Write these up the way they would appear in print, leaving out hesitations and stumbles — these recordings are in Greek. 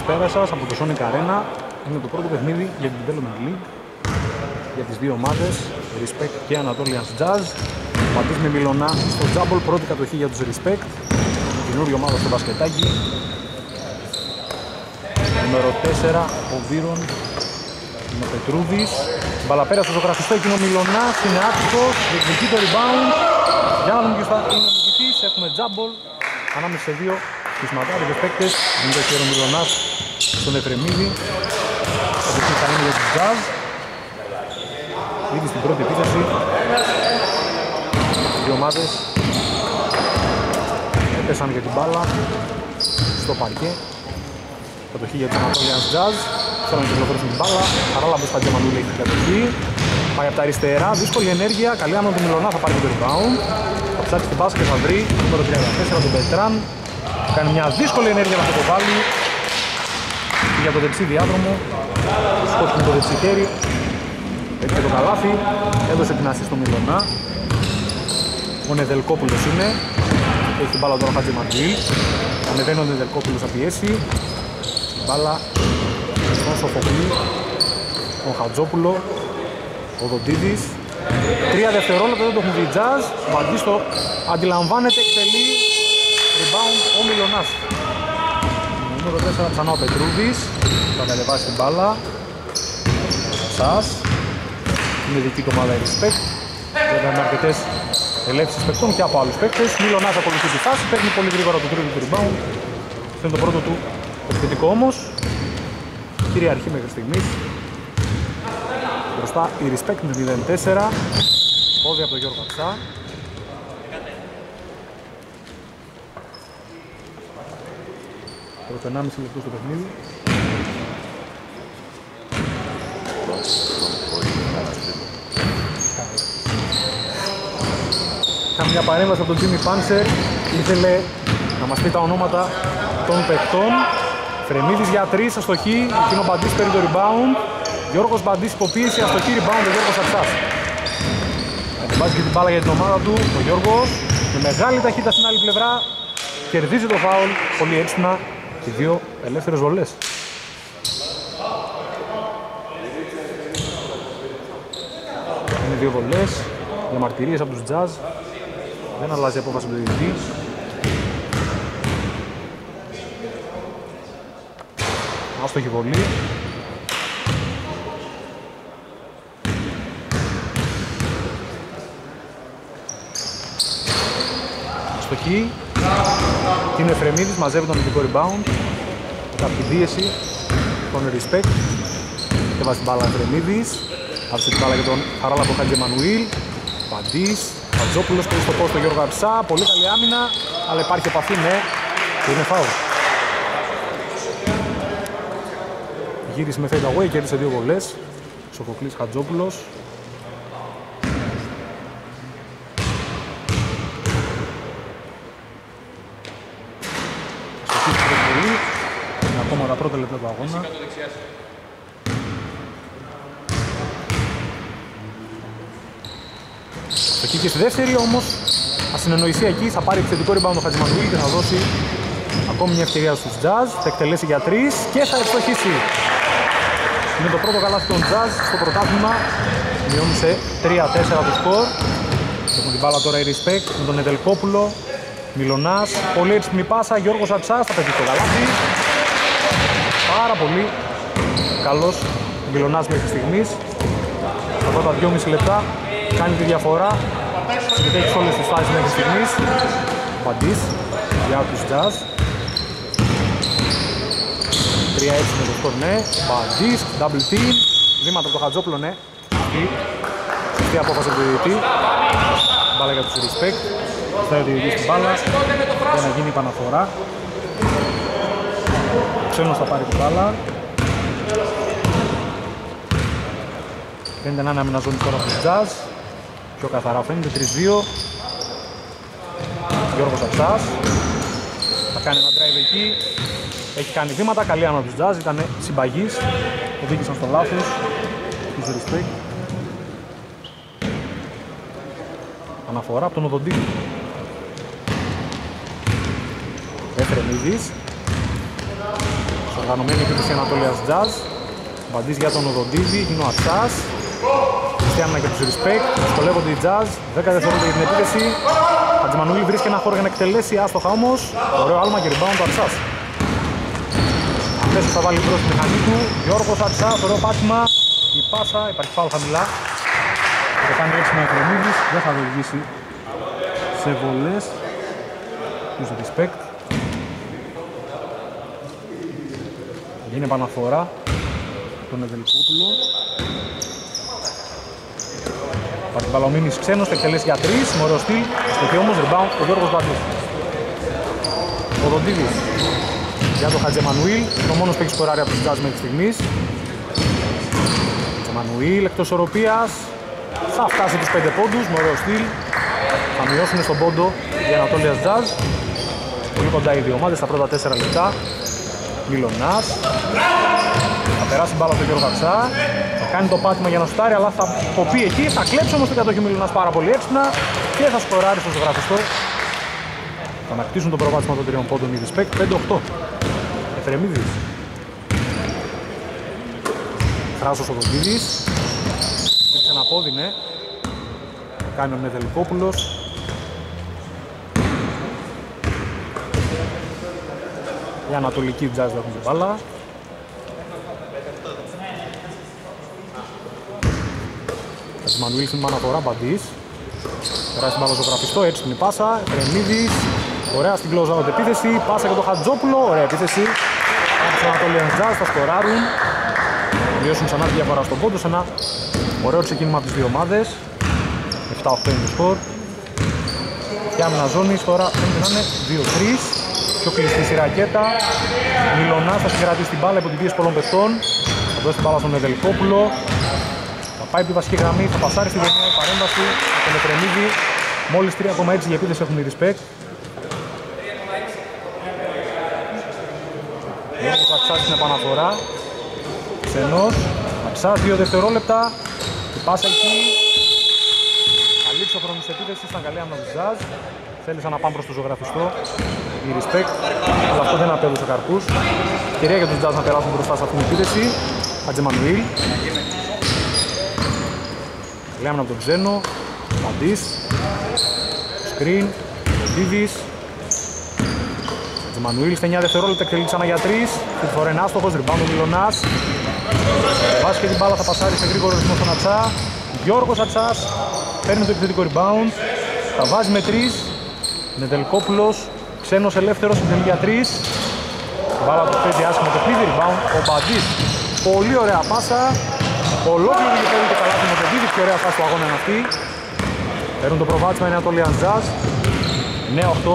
Καλησπέρα σας από το Sonic Arena. Είναι το πρώτο παιχνίδι για την Development League για τις δύο ομάδες, Respect και Anatolian Jazz. Πατήσουμε Μιλωνά στο Τζάμπολ, πρώτη κατοχή για τους Respect, την καινούργια ομάδα στο μπασκετάκι. Νούμερο 4 ο Βύρων με Πετρούδης. Μπαλα πέρα στο ζωγραφιστό, εκείνο Μιλωνά, είναι άτυχος, διεκδικεί το rebound. Για να δούμε ποιος θα είναι ο νικητής. Έχουμε Τζάμπολ ανάμεσα σε δύο. Τις ματάδες παίκτες, είναι το χέρο Μιλωνάς στον Εφρεμίδη. Θα δείχνει θα είναι για τους Jazz. Ήδη στην πρώτη επίθεση δύο ομάδες έπεσαν για την μπάλα στο παρκέ. Κατοχή για τον Anatolian Jazz. Θέλουν να κυκλοφορήσουν την μπάλα. Χαράλαμπος στα Τζεμανούλη έχει την κατοχή. Πάει από τα αριστερά, δύσκολη ενέργεια. Καλή άμα του Μιλωνά, θα πάρει και το rebound. Θα ψάξει την μπάσκετ, θα βρει νούμερο 34 τον Πετράν. Κάνει μια δύσκολη ενέργεια να το βάλει για το δεξί διάδρομο. Σκόψει το δεξί χέρι. Έτσι και το καλάθι. Έδωσε την ασή στο Μιλωνά. Ο Νεδελκόπουλος είναι. Έχει την μπάλα τώρα Χατζημαντζή. Ανεβαίνει ο Νεδελκόπουλος να πιέσει. Την μπάλα στον Σοφοκλή. Τον Χατζόπουλο. Ο Δοντίδης. 3 δευτερόλεπτα, δεν το έχουν δει Jazz. Μαντζής το αντιλαμβάνεται, εκτελεί. Rebound ο Μιλωνάς. Νούμερο 4 ξανά ο Πετρούδης. Θα κατεβάσει την μπάλα. Σας. Είναι δική του ομάδα η Respect. Βέβαια με αρκετές ελεύσεις παικτών και από άλλους παίκτες. Μιλωνάς ακολουθεί τη φάση. Παίρνει πολύ γρήγορα το τρίτο του rebound. Αυτό είναι το πρώτο του επιθετικό όμως. Κυριαρχεί μέχρι στιγμής. Μπροστά η Respect με 0-4. Πόδια από τον Γιώργο Αψά. Πρώτο 1,5 λεπτό στο παιχνίδι. Είχαμε μια παρέμβαση από τον Jimmy Panzer. Ήθελε να μας πει τα ονόματα των παιχτών. Φρεμίδης για 3, αστοχή. Εκείνο Μπαντής παίρνει το rebound. Γιώργος Μπαντής υποποίησε, αστοχή, rebound ο Γιώργος Αψάς. Αντιβάζει και την μπάλα για την ομάδα του ο Γιώργος. Με μεγάλη ταχύτητα στην άλλη πλευρά. Κερδίζει το φάουλ, πολύ έξυπνα. Και δύο ελεύθερες βολές. Είναι δύο βολές, διαμαρτυρίες από τους Jazz. Δεν αλλάζει η απόφαση του διαιτητή. Άστοχη βολή. Αστοχή. Και είναι Φρεμίδης, μαζεύει τον αμυντικό rebound. Κάποια πίεση, τον Respect. Και βάζει την μπάλα Φρεμίδης. Άφησε την μπάλα για τον Χαράλαμπο Χατζεμανουήλ. Παντής, Χατζόπουλος, πήρε στο πόστο Γιώργο Αψά. Πολύ καλή άμυνα, αλλά υπάρχει επαφή, ναι. Και είναι φάουλ. Γύρισε με fade away, κέρδισε δύο βολές. Σοφοκλής Χατζόπουλος. Πρώτο λεπτό του αγώνα. Εκεί και στη δεύτερη όμως ασυνεννοησία εκεί, θα πάρει επιθετικό rebound ο Χατζημανδούλη και θα δώσει ακόμη μια ευκαιρία στους Jazz. Θα εκτελέσει για 3 και θα ευστοχίσει. Με το πρώτο καλάθι των Jazz στο πρωτάθλημα. Μειώνει σε 3-4 το σκορ. Έχουμε την μπάλα τώρα η Respect με τον Εδελκόπουλο. Μιλωνάς, πολύ έξυπνη πάσα. Γιώργος Αψάς θα πετύχει το καλάθι. Πάρα πολύ καλός Μιλωνάς μέχρι στιγμής. Αυτά τα 2,5 λεπτά κάνει τη διαφορά. Συμμετέχει όλες τις φάσεις μέχρι στιγμής. Παντής για τους Jazz. 3-6 με το σκορ, ναι. Παντής, double team. Βήματα από το Χατζόπουλο, ναι. Αυτή απόφαση από το διαιτητή. Μπάλα για τους Respect. Στάει ο διαιτητής στην μπάλα για να γίνει η επαναφορά. Ο Ξένος θα πάρει την μπάλα. Φαίνεται να είναι αμυναζόνη τώρα από τους Jazz. Πιο καθαρά φαίνεται, 3-2. Γιώργος Αψάς. Θα κάνει ένα drive εκεί. Έχει κάνει βήματα, καλή άμα από τους Jazz. Ήταν συμπαγής, οδήγησαν στο λάθος. Τους Respect. Αναφορά από τον Οδοντίνη. Έφερε Μίδης. οργανωμένη επίθεση Ανατολίας Jazz. Μπαντής για τον Οδοντίζη, είναι ο Ατσάς. Χριστιανίνα και τους Respect. Δυσκολεύονται οι Jazz. 10 δευτερόλεπτα για την επίθεση. Χατζημανουήλ βρίσκει ένα χώρο για να εκτελέσει, άστοχα όμως. Ωραίο άλμα και rebound του Ατσάς. Αμέσως θα βάλει μπρος στη μηχανή του. Γιώργος Ατσάς, ωραίο πάτημα. Η πάσα, υπάρχει φάουλ χαμηλά. Το κάνει έξι με Ακρονίδης, δεν θα οδηγήσει σε βολές. Τους Respect. Γίνει επαναφορά τον Εδελικούπουλο. Παρμπαλωμίνης ξένος, θα εκτελέσει για 3, με ωραίο στυλ. Στο και όμως rebound ο Γιώργος Βαντής. Ο Ροντίδης για τον Χατζεμανουήλ, το μόνος που έχει σκοράρει από τους Jazz μέχρι στιγμής. Χατζεμανουήλ εκτός οροπίας, θα φτάσει τους 5 πόντους, με ωραίο στυλ. Θα μειώσουν στον πόντο η Ανατολίας Jazz. Πολύ κοντά οι δύο ομάδες στα πρώτα 4 λεπτά. Μιλωνάς θα περάσει μπάλα στον Γιώργο Ατσά, θα κάνει το πάτημα για να σουτάρει, αλλά θα κοπεί εκεί, θα κλέψει όμως την κατοχή ο Μιλωνάς πάρα πολύ έξυπνα και θα σκοράρει στο ζωγραφιστό. Θα ανακτήσουν το προβάδισμα των τριών πόντων οι Respect. 5-8. Εφρεμίδης, Θράσος ο Δοντίδης, χτύπησε ένα πόδι, ναι, κάνει ο Μεδελικόπουλος. Η Ανατολική Jazz έχουν την μπάλα. Χατζημανουήλ στην αναφορά, Μπαντής. Περάσει την μπάλα στο γραφιστό, έτσι την πάσα. Κρεμίδης, ωραία στην close out επίθεση. Πάσα για τον Χατζόπουλο, ωραία επίθεση. Από τους Ανατολίαν Jazz θα σκοράρουν. Μειώσουν ξανά τη διαφορά στον πόντο. Ένα ωραίο ξεκίνημα από τις δύο ομάδες. 7-8 είναι το σκορ. Και άμυνα ζώνης τώρα είναι 2-3. Πιο κλειστή στη ρακέτα. Μιλωνάς θα συγκρατήσει την μπάλα υπό την πίεση πολλών παιχτών. Θα δώσει την μπάλα στον Εδελικόπουλο. Θα πάει από τη βασική γραμμή, θα πασάρει στη γωνία, η παρέμβαση από τον Εφρεμίδη. Μόλις 3,6 για επίθεση έχουν οι Respect. Λόγω θα ψάξει την επαναφορά. Ξενός, θα ψάξει 2 δευτερόλεπτα. Η πάσα εκεί. Θα λήξει ο χρόνος επίθεσης, ήταν καλή άμυνα της Jazz. Θέλησαν να πάνε προς το ζωγραφιστό οι Respect, αλλά αυτό δεν απέδωσε καρπούς. Κυρία για τους Jazz να περάσουν μπροστά σε αυτήν την επίθεση. Χατζεμανουήλ, λέμε από τον Ξένο, Μαντής, Σκριν, Δίδης. Χατζεμανουήλ στα 9 δευτερόλεπτα εκτελεί ξανά για 3. Τη φορά είναι άστοχος, rebound ο Μιλωνάς. Βάζει και την μπάλα, θα πασάρει σε γρήγορο ρυθμό στον Ατσά. Γιώργος Ατσάς παίρνει το επιθετικό rebound, θα βάζει με 3. Νετελικόπουλος, ξένος ελεύθερος, συντελεί για 3. Μπάλα του παίζει άσχημα το παιχνίδι, rebound ο Μπαντής. Πολύ ωραία πάσα. Ολόκληρη γλυκόβει το καλάθι με τον Μπαντίδη, και ωραία φάση του αγώνα είναι αυτή. Παίρνουν το προβάδισμα οι Ανατολίαν Jazz. 9-8.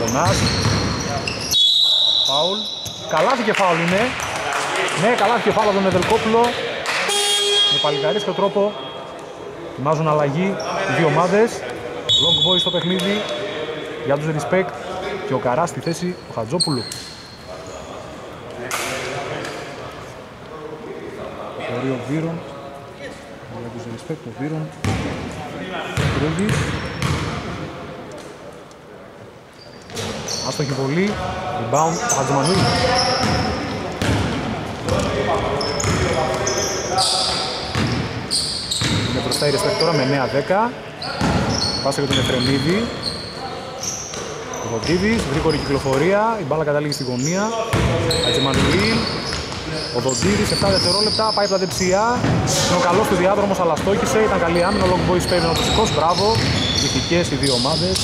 Λονάς. Φάουλ. Καλάθι και φάουλ είναι. Ναι, καλάθι και φάουλ από τον Νετελικόπουλο. Με παλικαρίσκο τρόπο ετοιμάζουν αλλαγή οι δύο ομάδες. Long boy στο παιχνίδι για τους Respect και ο Καράς στη θέση του Χατζόπουλου. Θεωρεί ο Βύρον, για τους Respect ο Βύρον, Κρούδης. Άστοχη βολή, rebound ο Χατζημανουήλ. Είναι μπροστά η Respect τώρα με 9-10. Πάσα για τον Εφρεμίδη. Οδοντίδης, γρήγορη κυκλοφορία, η μπάλα καταλήγει στη γωνία. Χατζημανουήλ, Οδοντίδης, 7 δευτερόλεπτα, πάει από τα δεξιά. Είναι ο καλός του διάδρομος, αλλά στόχισε, ήταν καλή άμυνα, ο Long Boys παίρνει ο φυσικός, μπράβο. Ηθικές οι δύο ομάδες.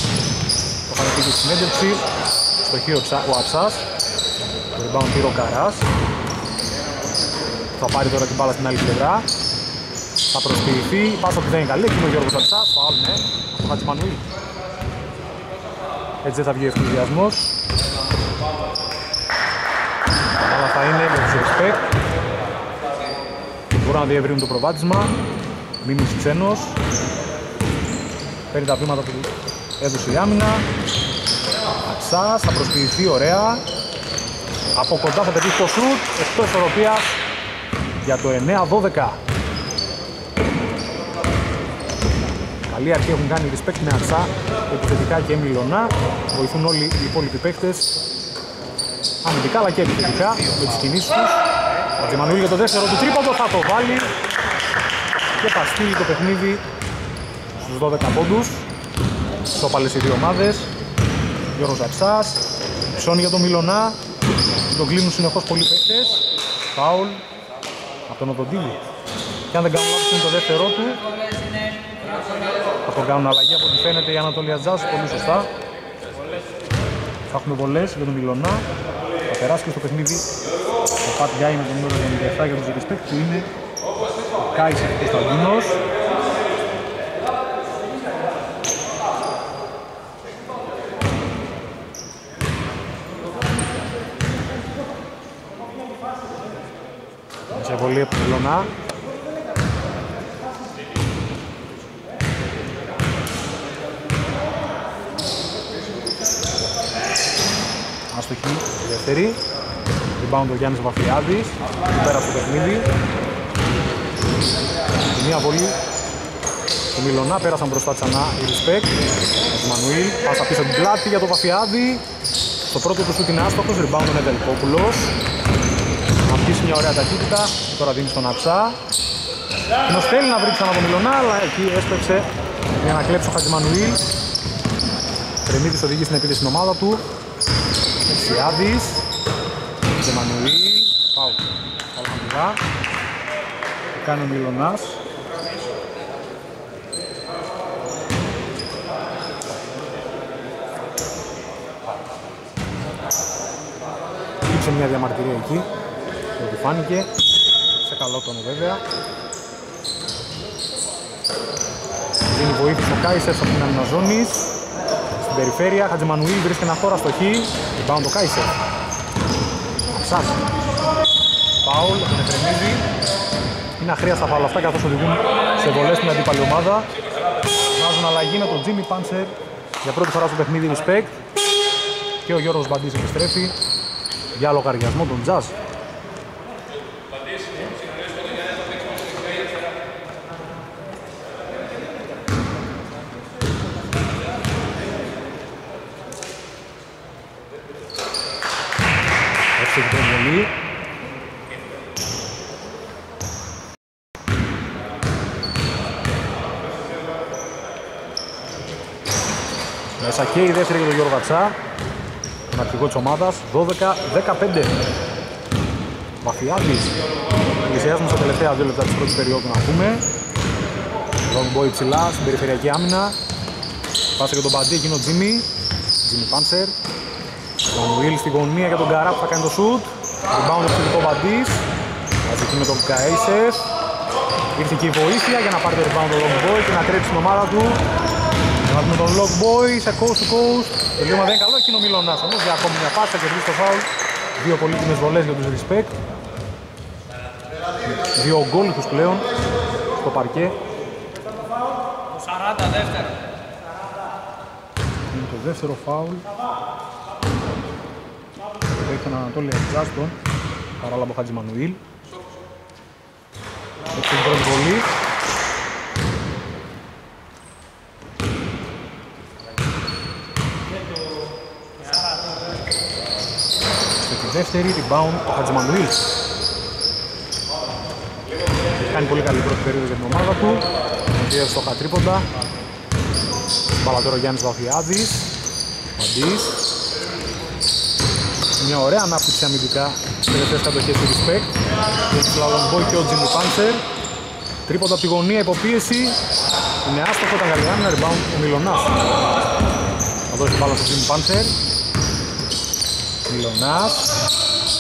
Το χαρακτήριο της συνέντευξη, στο χείο ο Ατσάς. Το rebound πήρε ο Καράς. Θα πάρει τώρα την μπάλα στην άλλη πλευρά. Θα προσποιηθεί, η πάσα του δεν είναι καλή, εκεί είναι ο Γιώργος Ατσάς, φάουλ, ναι. Ο Χατζημανουήλ. Έτσι δεν θα βγει ο ευθυνδιασμός. Αλλά θα είναι με τους Respect. Μπορούν να διευρύνουν το προβάδισμα. Μήνυς ξένος. Παίρνει τα βήματα που έδωσε η άμυνα. Ατσάς, θα προσποιηθεί ωραία. Από κοντά θα πετύχει το σουτ. Εκτός ισορροπίας για το 9-12. Καλή αρχή έχουν κάνει Respect με Ατσά επιθετικά και Μιλωνά. Βοηθούν όλοι οι υπόλοιποι παίκτες. αμυντικά αλλά και επιθετικά με τις κινήσεις τους. Ο Τζιμανουήλ για το δεύτερο του τρίποντο θα το βάλει και παστεί το παιχνίδι στους 12 πόντους. Σοπαλές οι δύο ομάδες. Γιώργος Αξάς, ψώνει για τον Μιλωνά, τον κλείνουν συνεχώς πολλοί παίκτες. Φάουλ από τον Οδοντήλη. Και αν δεν κάνουν λάθος είναι το δεύτερό του. Θα τον κάνουν αλλαγή από ό,τι φαίνεται η Ανατολία Τζάς, πολύ σωστά. Θα έχουμε βολές για τον Μιλωνά. Θα περάσει και στο παιχνίδι ο Πατ Γκάι με το νούμερο 97 για τον Ζεπιστέκ που είναι ο Κάις Κωνσταντίνος. Σε βολή από τον Μιλωνά. Αστοχή δεύτερη. Rebound ο Γιάννης Βαφιάδης, πέρα από το παιχνίδι. Και μία βολή του Μιλωνά, πέρασαν μπροστά ξανά η Ρισπέκ. Μανουήλ, πάσα πίσω την πλάτη για τον Βαφιάδη. Στο πρώτο του σούτ είναι άστοχος, rebound ο Νεταλικόπουλος. Αρχίσει μια ωραία ταχύτητα, τώρα δίνει στον Αψά. Κοινός θέλει να βρει ξανά τον Μιλωνά, αλλά εκεί έσπεψε για να κλέψει ο Χατζημανουήλ. Τρεμίδης οδηγεί στην επίθεση στην ομάδα του. Εξιάδης, Τζεμανουήλ, πάω καλά. Το κάνει ο Μιλωνάς. Υπήρξε μια διαμαρτυρία εκεί, δεν του φάνηκε. Σε καλό τόνο βέβαια. Δίνει βοήθεια ο Κάισερ από την Αμυναζώνης. Περιφέρεια, Χατζημανουήλ βρίσκει ένα χώρο στο χ, rebound ο Κάισερ. Αψάς, φάουλ, τον εκρεμίζει. Είναι αχρίαστα φάουλ αυτά καθώς οδηγούν σε βολές στην αντίπαλη ομάδα. Βγάζουν αλλαγή με τον Τζίμι Πάντσερ για πρώτη φορά στο παιχνίδι Respect. Και ο Γιώργος Μπαντής επιστρέφει για λογαριασμό τον Τζαζ. Μέσα και η δεύτερη για τον Γιώργο Ατσά, τον αρχηγό της ομάδας, 12-15. Βαφιάδης, πλησιάζουμε στα τελευταία 2 λεπτά της πρώτης περίοδου να πούμε. Long boy ψηλά στην περιφερειακή άμυνα. Πάσε και τον Μπαντή, εκείνο ο Τζίμι, Τζίμι Πάντσερ. Τον Βίλ στην γωνία για τον Καρά που θα κάνει το σουτ. Rebound ο ψηλικό Μπαντής, αζητεί με τον Καΐσες. Ήρθε και η βοήθεια για να πάρει το rebound ο Long boy και να τρέψει την ομάδα του. Με τον Long boy σε coast to coast. Το λίγο δεν είναι καλό, εκείνο ο Μιλωνάς όμως για ακόμη μια πάσα και βρίσκει το φάουλ. Δύο πολύτιμες βολές για τους Respect. Δύο γκόλικους πλέον στο παρκέ. Το 40 δεύτερο. Είναι το δεύτερο φάουλ. Το έχει τον Ανατόλη Ατζάστον. Παράλαμπο Χατζημανουήλ. Έχει την πρώτη βολή. Δεύτερη rebound ο Χατζημανουήλ. Κάνει πολύ καλή πρώτη περίοδο για την ομάδα του. Δύο στόχα τρίποντα. Μπάλα τώρα ο Γιάννης Βαφιάδης. Μαντής. Μια ωραία ανάπτυξη αμυντικά. Τελευταίες κατοχές του Respect. Και ο Λαλομπόι και ο Τζίμι Πάντσερ. Τρίποντα από τη γωνία, υποπίεση. Είναι άστοχο τα γαλλιάνινα, rebound ο Μιλωνάς. Θα δώσει μπάλα στο Τζίμι Πάντσερ. Μιλωνάς,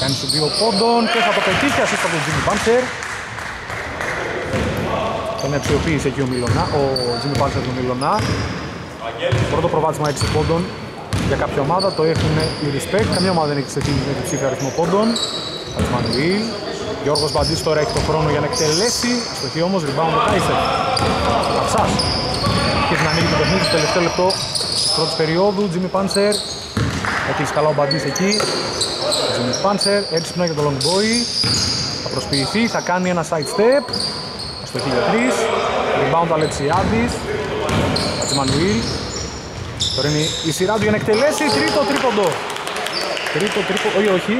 κάνει στους 2 πόντων και θα το πετύχει ασίστα από τον Τζίμι Πάντσερ. Τον αξιοποίησε εκεί ο Τζίμι Πάντσερ τον Μιλωνά. Πρώτο προβάδισμα 6 πόντων για κάποια ομάδα, το έχουν οι Respect. Καμία ομάδα δεν έχει ξεκίνηση με ψήφιο αριθμό πόντων. Χατζημανουήλ, Γιώργος Μπαντής τώρα έχει τον χρόνο για να εκτελέσει. Στοχή όμως, rebound ο Κάισερ. Αψάς, και να ανοίγει το παιχνίδι στο τελευταίο λεπτό της πρώτης περίοδου, Τζίμι Πάντσερ. Έκλεισε καλά ο Μπαντής εκεί, ο Τζίμις Πάντσερ, έτσι πνάει για τον Long Boy. Θα προσποιηθεί, θα κάνει ένα side step. Αστοχή για 3, rebound Αλεξιάδης, Χατζημανουήλ. Τώρα είναι η σειρά του για να εκτελέσει, τρίτο τρίποντο. Και τρίτο, όχι, όχι.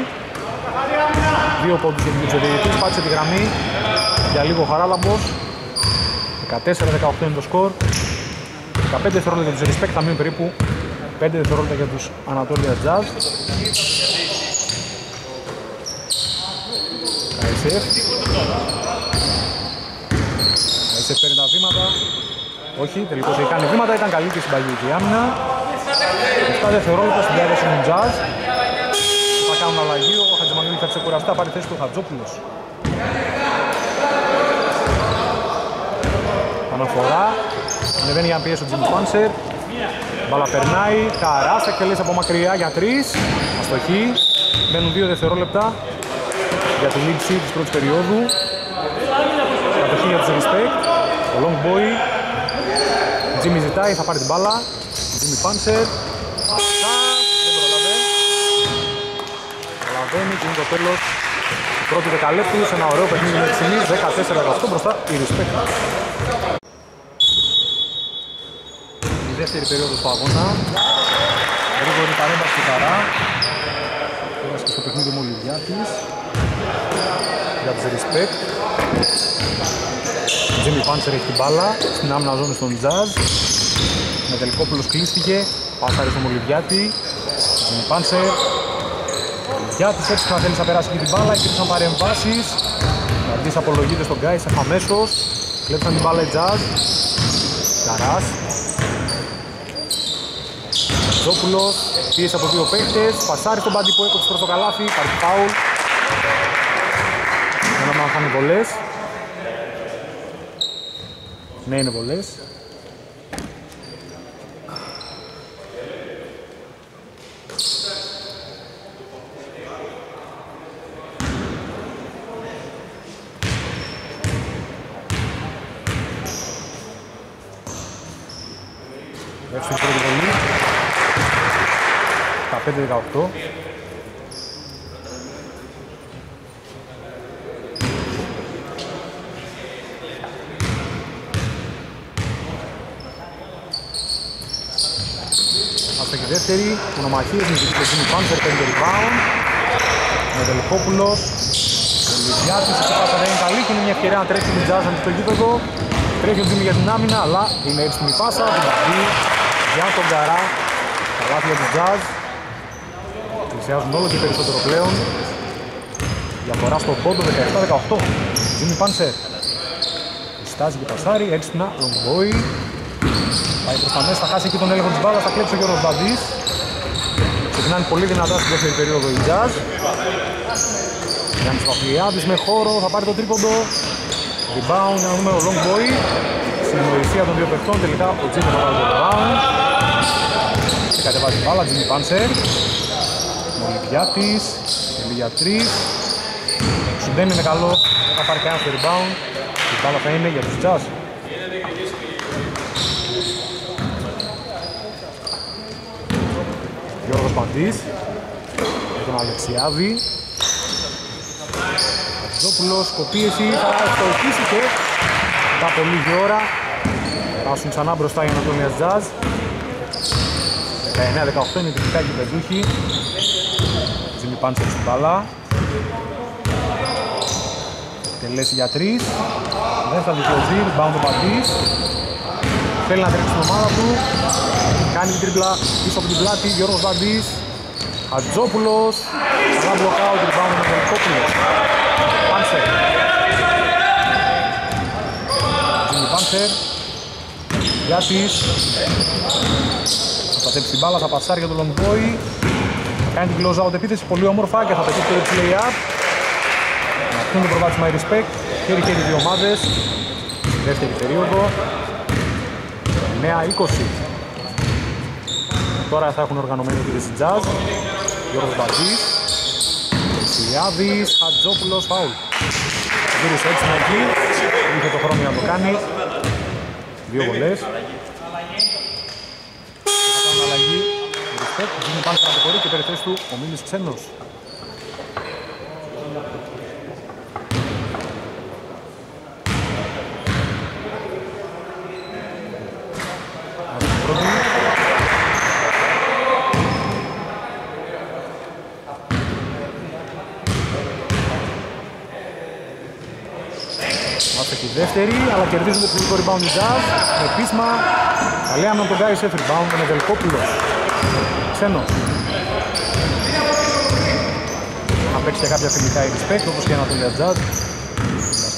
Δύο πόντους για την Μητσοδηρητή, πάτησε τη γραμμή. Για λίγο Χαράλαμπος. 14-18 είναι το σκορ. 15 δευτερόλεπτα για τους Respect, θα μείνουν περίπου 5 δευτερόλεπτα για τους Ανατόλια Jazz. Καϊσέφ παίρνει τα βήματα. Όχι, τελικώς έχει κάνει βήματα, ήταν καλή και συμπαγή και η άμυνα. 7 δευτερόλεπτα στην διάρκεια του Jazz. Θα κάνουν αλλαγή, ο Χατζημανιούλης θα ξεκουραστεί, πάρει θέση του Χατζόπουλος. Αναφορά, ανεβαίνει για να πιέσει ο Τζιμ Πάνσερ. Μπάλα περνάει, Καράς εκτελέσει από μακριά για 3. Αστοχή, μένουν 2 δευτερόλεπτα για τη λήξη της πρώτης περίοδου. Κατοχή για τους Respect, ο Long Boy. Τζιμι ζητάει, θα πάρει την μπάλα. Τζιμι Πάνσερ. Δεν προλαβαίνει. Προλαβαίνει και είναι το τέλος. Πρώτη δεκαλέπτου σε ένα ωραίο παιχνίδι μέχρι στιγμής. 14-18 μπροστά η Respect. Η δεύτερη περίοδος του αγώνα. Γρήγορη παρέμβαση του Καρά. Πέρασε και στο παιχνίδι Μολυβιάτης. Για τους Respect. Ο Τζίμι Πάντσερ έχει την μπάλα στην άμυνα ζώνη στον Jazz. Ο Μετελικόπουλος κλείστηκε. Πάσαρε στο Μολυβιάτη. Ο Τζίμι Πάντσερ. Για τις έξι να θέλεις να περάσει και την μπάλα, υπήρξαν παρεμβάσεις. Καρδής απολογείται στον Γκάις αμέσως. Κλέψαν την μπάλα οι Jazz. Καράς. Ζόπουλος, πίεση από δύο παίκτες. Πασάρι στον Μπάντι που έκοψε προς το καλάθι. Υπάρχει φάουλ. Ένα μάλλον θα είναι βολές. Ναι, είναι βολές. Έξω η πρώτη βολή. 15-18. Δεύτερη, ονομαχίες με την Τζίμι Πάντσερ, παίρνει το rebound. Με Τελικόπουλος, ο Λιδιάτης, η πάσα δεν είναι καλή και είναι μια ευκαιρία να τρέξει την Jazz στο γήπεδο. Τρέχει ο Τζίμι για την άμυνα, αλλά είναι εύστημη πάσα, την παγεί για τον Καρά. Τα λάθη της Jazz. Πλησιάζουν όλο και περισσότερο πλέον. Διαφορά στο πόντο 17-18. Τζίμι Πάντσερ. Στάζει και πασάρι, έξυπνα, Λονγκόι. Πάει προς τα μέσα, θα χάσει εκεί τον έλεγχο της μπάλας, θα κλέψει ο Γιώργος Μπαντής. Ξεκινάνε πολύ δυνατά στην δεύτερη περίοδο η Jazz. Γιάννης Παπλιάδης με χώρο, θα πάρει το τρίποντο. Rebound, ένα νούμερο Long Boy. Συνοησία των δύο παιχτών, τελικά ο Τζίμι θα πάρει το rebound. Και κατεβάζει την μπάλα, Τζίμι Πάντσερ. Μολυβιάτης, τελεί για 3. Σου δεν είναι καλό, θα πάρει κανένα στο rebound. Η μπάλα θα είναι για τους Jazz. Γιώργος Παντής, για τον Αλεξιάδη. Αζόπουλος, κοπίεση, θα αυτοεκίσει και μετά από λίγη ώρα περάσουν ξανά μπροστά οι Ανατολίας Jazz. 19-18 είναι η τυπικά και η πεζούχη. Τζίμι Πάντσερ στην μπάλα. Τελέσει για 3. Δεν θα δικαιωθεί, rebound ο Παντής. Θέλει να τρέξει την ομάδα του. Κάνει την τρίπλα πίσω από την πλάτη, Γιώργος Βαντής. Χατζόπουλος, καλά μπλοκάουτ, rebound με Τελικόπουλο. Πάντσερ. Τζίμι Πάντσερ. Γιάτης. Θα πατέψει την μπάλα, θα πασάρει για τον Long Boy. Θα κάνει την close out επίθεση, πολύ όμορφα και θα πετύχει το play up. Να αφήνουν το προβάδισμα My Respect. Χέρι-χέρι δύο ομάδες. Στη δεύτερη περίοδο. 9-20. Τώρα θα έχουν οργανωμένη επίθεση Jazz. Γιώργος Μπαντής, Σιλιάδης, Χατζόπουλος, φάουλ. Γύρισε έτσι με εκεί, είχε το χρόνο να το κάνει. Δύο βολές. Θα κάνουν αλλαγή. Γίνει πάνω στην αποχωρή και περιθέσει του ο Μίλης Ξένος. δεύτερη, αλλά κερδίζουν το ψηλικό rebound οι Jazz με πείσμα. Καλέα να τον κάνει σε rebound με Βελκόπουλο. Ξένο. Να παίξει και κάποια φιλικά η respect, όπως και η Ανατολία Jazz.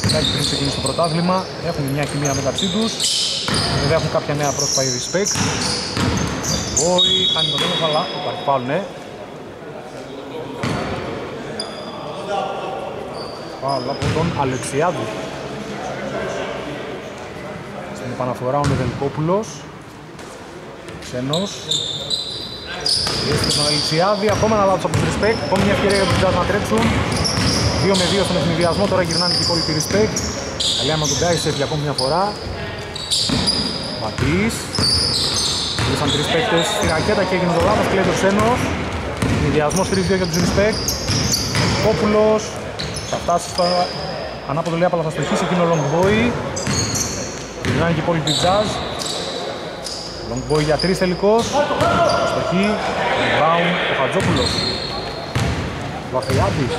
Φιλικάκι πριν ξεκινήσει το πρωτάθλημα, έχουν μια χημεία μεταξύ τους. Βέβαια έχουν κάποια νέα πρόσωπα η respect. Μπορεί, κάνει το δίνω, αλλά υπάρχει πάλι, ναι. Αλλά από τον Αλεξιάδου. Στην επαναφορά ο Νεβελκόπουλος. Ξένος. Βρίσκεται στον Αλεξιάδη, ακόμα ένα λάθος από τον Ρισπέκ. Ακόμη μια ευκαιρία για τους Jazz να τρέψουν. 2 με 2 στον εθνιδιασμό, τώρα γυρνάνε και οι κόλοι τη Ρισπέκ. Καλιά να τον Γκάισεφ για ακόμη μια φορά. Πατής. Βρίσκαν 3 παίκτες στη ρακέτα και έγινε το λάθος, κλαίει το Ξένος. Εθνιδιασμός 3-2 για τους Ρισπέκ. Κόπουλος. Θα φτάσει στα ανάποδολιά, αλλά θα στοχίσει εκείνο ο Longboy. Γυρνάνε και οι υπόλοιποι Jazz. Longboy για 3 τελικός. Στοχή, rebound, ο Χατζόπουλος. Βαφιάδης.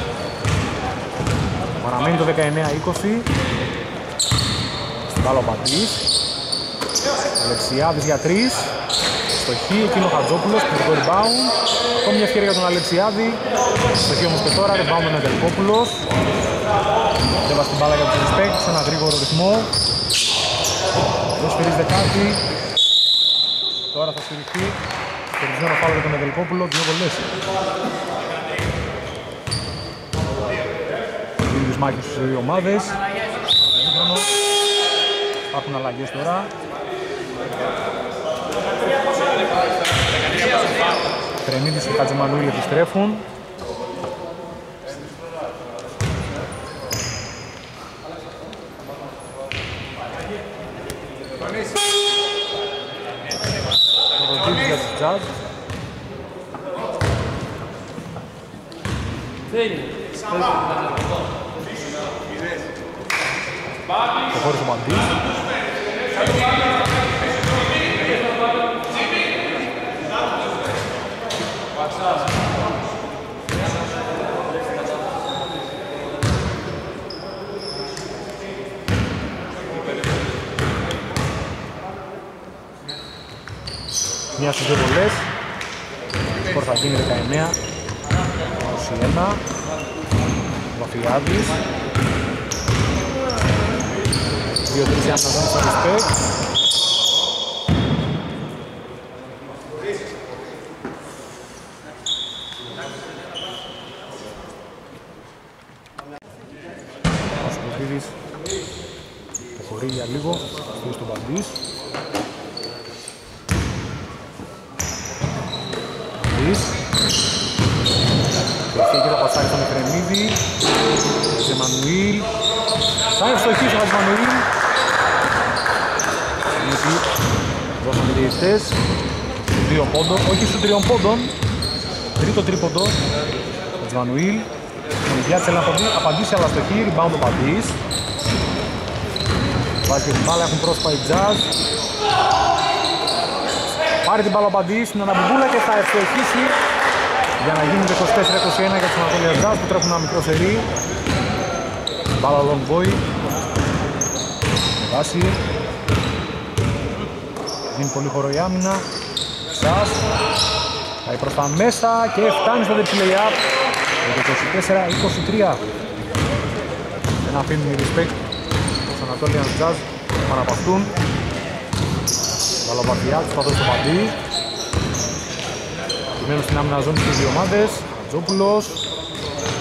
Παραμένει το 19-20. Στην μπάλα ο Μπατής. Αλεξιάδης για 3. Στοχή, εκείνο ο Χατζόπουλος, πρωτικό rebound. Ακόμη μια ευκαιρία για τον Αλεξιάδη. Στοχή όμως και τώρα, rebound με Τελκόπουλος. Έβασε την μπάλα για τους respect, σε ένα γρήγορο ρυθμό. Εδώ σφυρίζεται κάτι. Τώρα θα σφυριχθεί. Κερδισμένο φάουλ για τον Τελκόπουλο, 2 βολές. Λίγους μάχες στις δύο ομάδες. Υπάρχουν αλλαγές τώρα. Κρεμίδης και Χατζημανουήλ επιστρέφουν. Κοροτζίδης για τους Jazz. Προχώρησε ο Μαντής. Μια στις δύο βολές. Σκορ θα γίνει 19-21. Βαφιάδης. 2-3 για να δούμε στο respect. Ο Σκοπίδης προχωρεί για λίγο. Στοίς τον Παντής. Και θα πασάρει στον Εκρεμίδη. Χατζημανουήλ. Θα ευστοχίσει ο Χατζημανουήλ. Νίκη. Δώσαν οι διαιτητές. Στου 2 πόντων. Όχι στου 3 πόντων. Τρίτο τρίποντο. Χατζημανουήλ. Ο Νικιάτης θέλει να απαντήσει, αλλά στοχή. Rebound ο Παντής. Βάζει την μπάλα, έχουν πρόσωπα οι Jazz. Πάρει την μπάλα ο Παντής στην αναμπουμπούλα και θα ευστοχίσει. Για να γίνουν 24-21 για τους Ανατολία Jazz που τρέχουν ένα μικρό σερί. Μπάλα Longboy. Βάση. Δίνει πολύ χώρο η άμυνα. Jazz. Πάει προς τα μέσα και φτάνει στο δεύτερο play-up. 24-23. Δεν αφήνουν οι respect τους Ανατολία Jazz να παραπαστούν. Μπάλα βαθιά, τους παθούν στο παντί. Μένω στην άμυνα ζώνη στις δύο ομάδες. Χατζόπουλος,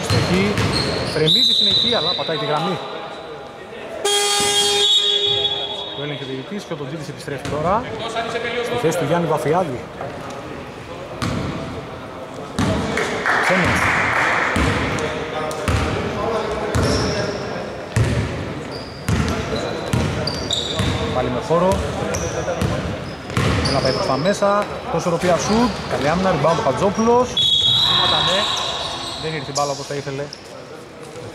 στοχή, Τρεμίδη στην εκεί, αλλά πατάει τη γραμμή. Το έλεγχε ο διαιτητής και ο Τοντζίδης επιστρέφει τώρα στη θέση του Γιάννη Βαφιάδη. Ξένος. Πάλι με χώρο. Να πάει προς τα μέσα, προσωροπία σουτ, καλή άμυνα, rebound ο Χατζόπουλος. Δεν ήρθε η μπάλα όπως θα ήθελε.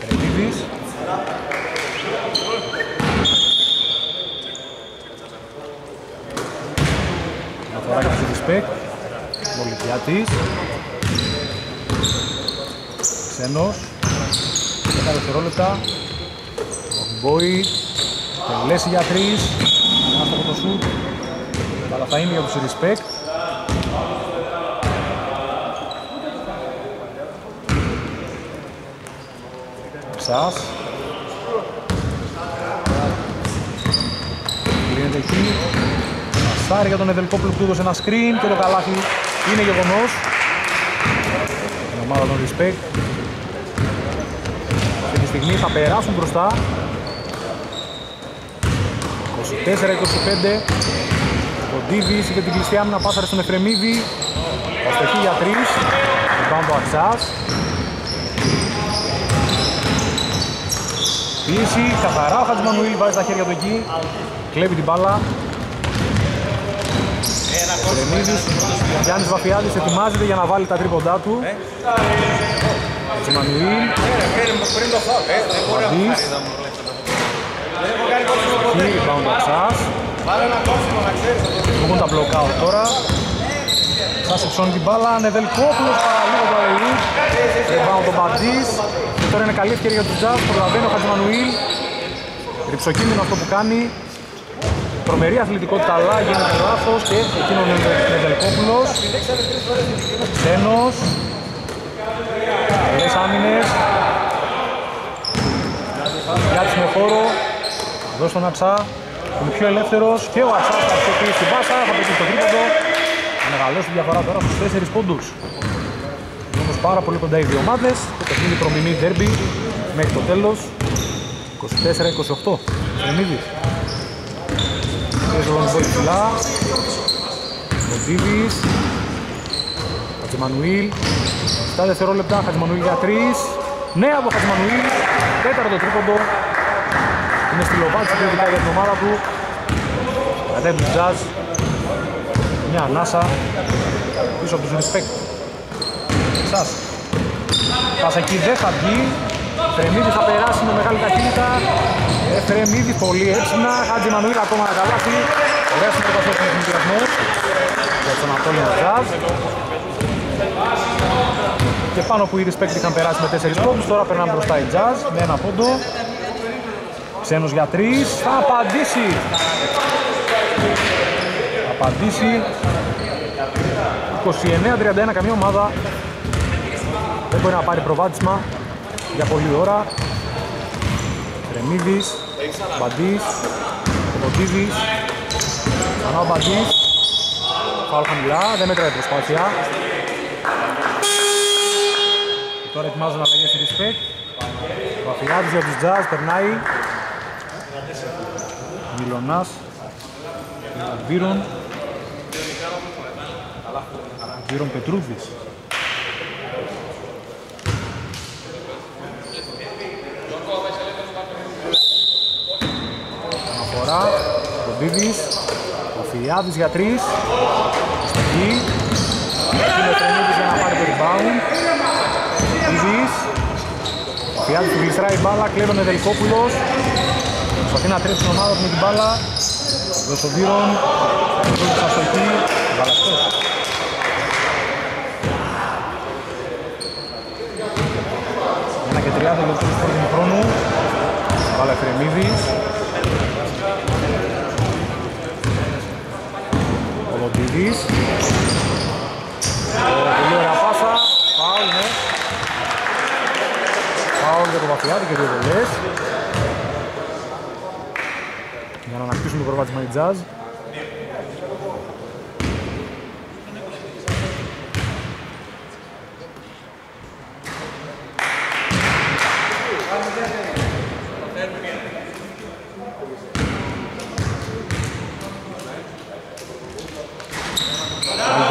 Κρεμίδης. Να φοράει και τους respect. Μολυκιάτης. Ξένος. 10 δευτερόλεπτα. Μποϊ. Τελέσει για τρεις. Ένας από το σουτ. Αλλά θα είναι για τους respect. Ψάς. Κλείνεται εκεί. Σάρι για τον Ευελκόπουλο που του έδωσε ένα screen και το καλάθι είναι γεγονός. Η ομάδα των respect. Αυτή τη στιγμή θα περάσουν μπροστά. 24-25. Ο Ντίβης είχε την κλειστή άμυνα, πάσαρε στον Εφρεμίδη. Αστοχή για 3. Rebound ο Αξάς. Πίεση, καθαρά ο Χατζημανουήλ, βάζει τα χέρια του εκεί. Κλέβει την μπάλα. Εφρεμίδης, Γιάννης Βαφιάδης ετοιμάζεται για να βάλει τα τρίποντά του. Χατζημανουήλ. Αντής. Εκεί, rebound ο Αξάς. Βγουν τα block-out τώρα. Θα σε ψώνει την μπάλα, Νεβελκόπουλος παραλίγο το αλληλού. Rebound τον Μπατζής. Τώρα είναι καλή ευκαιρία για τους Jazz, προλαβαίνει ο Χατζημανουήλ. Ριψοκίνδυνο αυτό που κάνει. Τρομερή αθλητικότητα, αλλά γίνεται λάθος και εκείνο ο Νεβελκόπουλος. Ξένος. Καλές άμυνες. Γιάτης με χώρο. Εδώ στον Αψά. Είναι πιο ελεύθερος και ο Ατσάς θα ψηφίσει στην πάσα, θα πετύχει το τρίποντο. Θα μεγαλώσει τη διαφορά τώρα στους 4 πόντους. Είναι όμως πάρα πολύ κοντά οι δύο ομάδες. Το παιχνίδι προμηνεί derby μέχρι το τέλος. 24-28. Φρενίδης. Παίζει ο Λονιβόλης ψηλά. Ο Ντίβης. Χατζημανουήλ. Στα δευτερόλεπτα Χατζημανουήλ για 3. Νέα από Χατζημανουήλ. Τέταρτο τρίποντο. Είναι στη Λοβάτση κριτικά για την ομάδα του. Κατέβει του Jazz. Μια ανάσα πίσω από τους respect. Σας. Πάσα εκεί δεν θα βγει. Εφρεμίδη θα περάσει με μεγάλη ταχύτητα. Εφρεμίδη πολύ έξυπνα. Χατζημανουήλ ακόμα να καλάθει. Ωραία συμμετοχή στον εθνικιασμό. Για τον Ανατόλιο Jazz. Και πάνω που οι respect είχαν περάσει με 4 πόντους. Τώρα περνάμε μπροστά οι Jazz με ένα πόντο. Ξένος για 3, θα απαντήσει. Θα απαντήσει. 29-31, καμία ομάδα δεν μπορεί να πάρει προβάδισμα για πολλή ώρα. Κρεμίδης, Μπαντής, Κοποτίδης, Ανάου Μπαντής. Φάουλ χαμηλά, δεν μετράει προσπάθεια. Και τώρα ετοιμάζουν αλλαγές οι respect. Ο Αφιλάτης για τους Jazz περνάει. Μιλωνάς, Βίρον Πετρούδης. Αναφορά, ο Ντίβης, ο Φιλιάδης για 3. Στοχή, ο Τρενίδης για να πάρει το rebound. Ντίβης, ο Φιλιάδης του γλιστράει μπάλα, κλέβει ο Νεβελκόπουλος. Προσπαθεί να τρέψει την ομάδα του με την μπάλα. Δωσοδύρων, Δωσοδύρων Σαστοχή, Βαλαστός. Ένα και 30 για τους πρώτους χρόνου. Βάλα Εφρεμίδης. Κολοντίδης. Πολύ ωραία πάσα. Φάουλ, ναι. Φάουλ για τον Βαφιάδη και δύο βολές. Για να ανακτήσουν το προβάδισμα οι Jazz.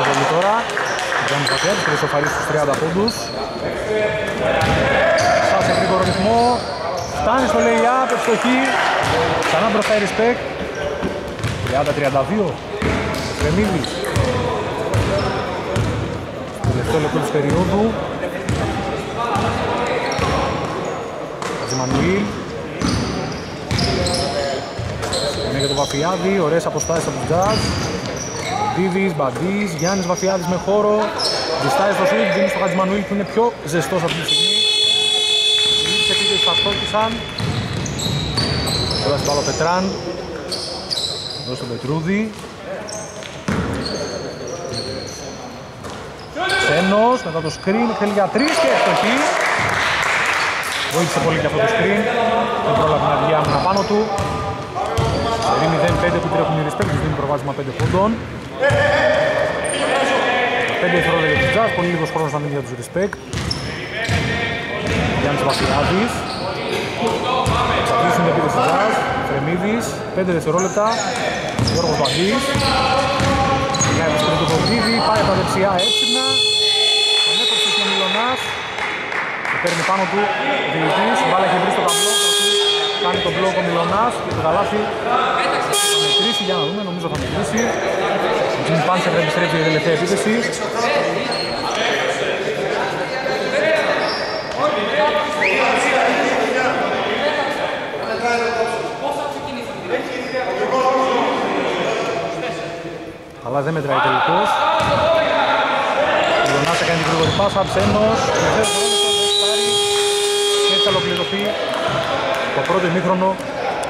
Καλή τώρα. Γιάννης Βαφιάδης, χρυσοφαρίζει στους 30 πόντους. Πάσε γρήγορο ρυθμό. Φτάνει στο lay-up, ευστοχή. Ξανά μπροστά η respect. 30-32. Φρεμίδης. Τελευταίο λεπτό της περίοδου. Χατζημανουήλ. Είναι για τον Βαφιάδη, ωραίες αποστάσεις από τον Jazz. Ντίβης, Μπαντής, Γιάννης Βαφιάδης με χώρο. Ζεστάει στο σουτ, δίνει στο Χατζημανουήλ που είναι πιο ζεστός αυτή τη στιγμή. Οι λίξες επίτες αυτόκησαν. Τώρα στο άλλο Πετράν. Εδώ στον Πετρούδη. Ξένος, μετά το screen, θέλει για 3 και ευτοχή. Βοήθησε πολύ και αυτό το screen. Δεν πρόλαβε να βγει άμυνα πάνω του. Σερή 0-5 που τρέχουν οι ρησπέκτες, τους δίνει προβάδισμα 5 πόντων. 5 ευθερόλια για τους Jazz, πολύ λίγος χρόνος να μείνει για τους ρησπέκτ. Γιάννης Βασιλιάδης. Ξαπλήσουν επίδες του Jazz, Φρεμίδης, 5 δευτερόλεπτα. Γιώργος Βαγγής. Γιάννης Κρυντοκοπίδη, πάει από τα δεξιά έξυπνα. Ανέκοψε ο Μιλωνάς. Το παίρνει πάνω του ο διεκτής, μπάλα έχει βρει στο καμπλό. Κάνει τον μπλοκ ο Μιλωνάς και το καλάθι θα μετρήσει, για να δούμε, νομίζω θα μετρήσει. Ο Jimmy Panzer θα επιστρέψει για τελευταία επίθεση. Αλλά δεν μετράει τελικώς. Ο Μιλωνάς θα κάνει την γρήγορη πάσα, Ψένος, και έτσι θα ολοκληρωθεί το πρώτο ημίχρονο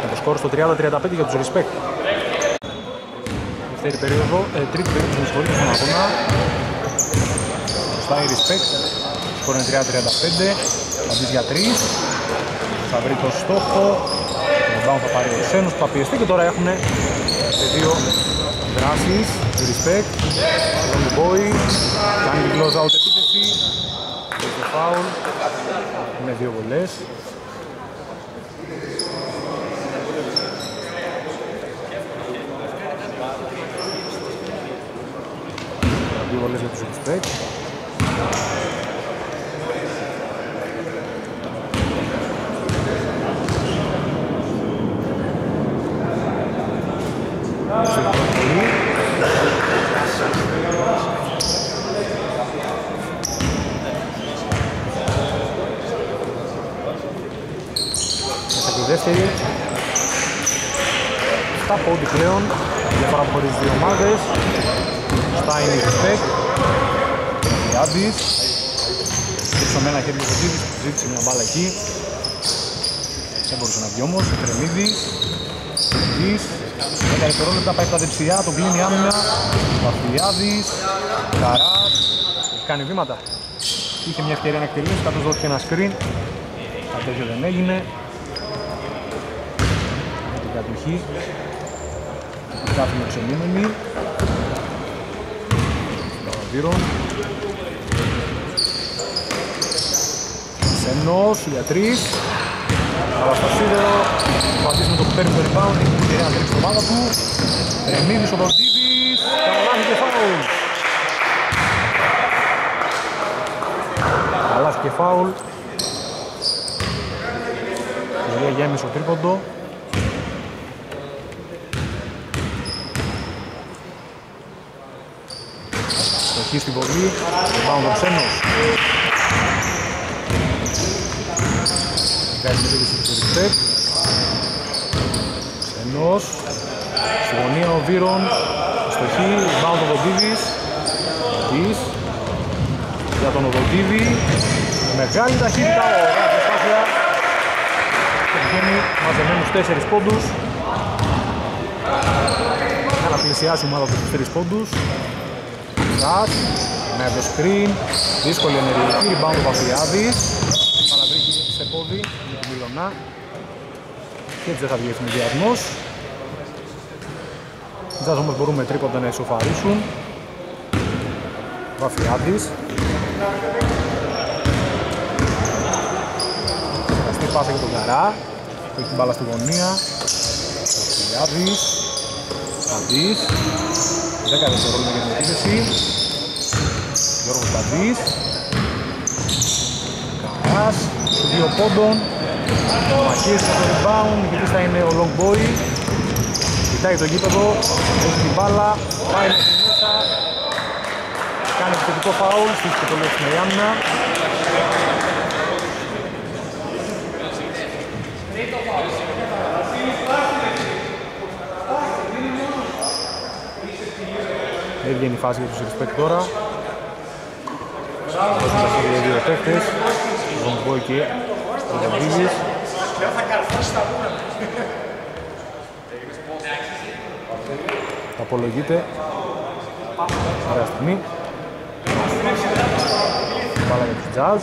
με το σκορ στο 30-35 για τους Respect. Δεύτερη περίοδο, τρίτη περίοδο με σχολή στον αγώνα. Μπροστά η Respect, σκορ είναι 3-35, θα μπει για 3, θα βρει το στόχο, τον Brown θα πάρει ο Ξένος που θα πιεστεί και τώρα έχουν σε δύο δράσεις, η Respect, ο Lonely Boy, κάνει την close out επίθεση, το foul, είναι δύο βολές. Δύο βολές για τους Respect. Δεύτερη, 7 πόντοι πλέον, διαφορά που χωρίζει δύο ομάδες. Μπροστά είναι η Respect, η Άντης, πίσω με ένα χέρι του Ζήτης, ζήτησε μια μπάλα εκεί. Δεν μπορούσε να βγει όμως, ο Κρεμίδης, ο Ζήτης, 10 δευτερόλεπτα πάει στα δεξιά, τον κλείνει άμυνα, ο Βασιλιάδης, ο Καράς, έχει κάνει βήματα. Είχε μια ευκαιρία να εκτελέσει, κάτω δόθηκε ένα screen, κάτι τέτοιο δεν έγινε. Κατοχή, κάποιοι ξεμείνονοι, Παπαδύρων, Ξενός, για 3, Παραστασίδερο, πατήσει με το που παίρνει το rebound, έχει την ευκαιρία να τρέξει το μάδα του, Ρεμίδης, ο Ποντίδης, καλάθι και φάουλ. Καλάθι και φάουλ, η γέμισε ο τρίποντο. Εκεί στην βολή, πάνω τον Ξένος. Βγάζει την επίθεση του Ριπτέκ. Ξένος. Στη γωνία ο Βύρων. Στοχή, πάνω τον Οδοντίδης. Της. Για τον Οδοντίδη. Μεγάλη ταχύτητα, ωραία προσπάθεια. Και βγαίνει μαζεμένους 4 πόντους. Να πλησιάσει η ομάδα τους 4 πόντους. Ζατ, με το screen, δύσκολη ενεργειακή, rebound ο Βασιλιάδης. Παλαβρίκη σε πόδι, με τον Μιλωνά. Και έτσι δεν θα βγει εθνικιασμός. Ζατ όμως μπορούμε τρίποντα να ισοφαρίσουν. Βασιλιάδης. Αυτή πάσα για τον Καρά. Έχει την μπάλα στη γωνία. Βασιλιάδης. Αντής. 10 δευτερόλεπτα για την επίθεση. Γιώργος Παντής. Καράς, 2 πόντων. Μαχίες στο rebound, και εκεί θα είναι ο Long Boy. Κοιτάει το γήπεδο, έχει την μπάλα, πάει μέχρι μέσα. Κάνει επιθετικό φάουλ, στήθηκε το λόγο στην άμυνα. Έβγαινε η φάση για τους Respect τώρα. Βάζουν τα χέρια δύο παίκτες, Βομβόη και Βομβίδης. Τα απολογείται. Ωραία στιγμή. Μπάλα για τους Τζαζ.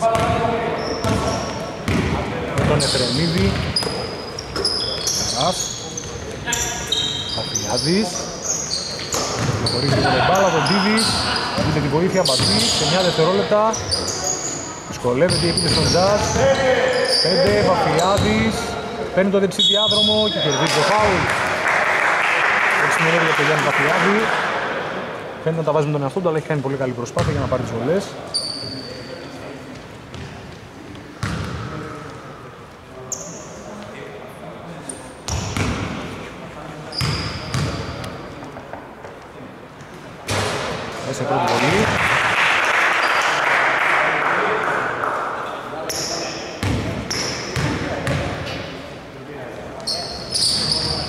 Με τον Εφρεμίδη. Καράς. Παπιάδης. Προχωρίζει με την μπάλα, τον Δίδη. Δίνει τη βοήθεια μαζί. Σε μια δευτερόλεπτα. Δυσκολεύεται η επίθεση των Τζαζ. 5, Παπιάδης. Παίρνει το δεξί διάδρομο και κερδίζει το φάουλ. Εξημερεύει για τον Γιάννη Παπιάδη. Φαίνεται να τα βάζει με τον εαυτό του, αλλά έχει κάνει πολύ καλή προσπάθεια για να πάρει τις βολές. Μέσα πρώτη βολή.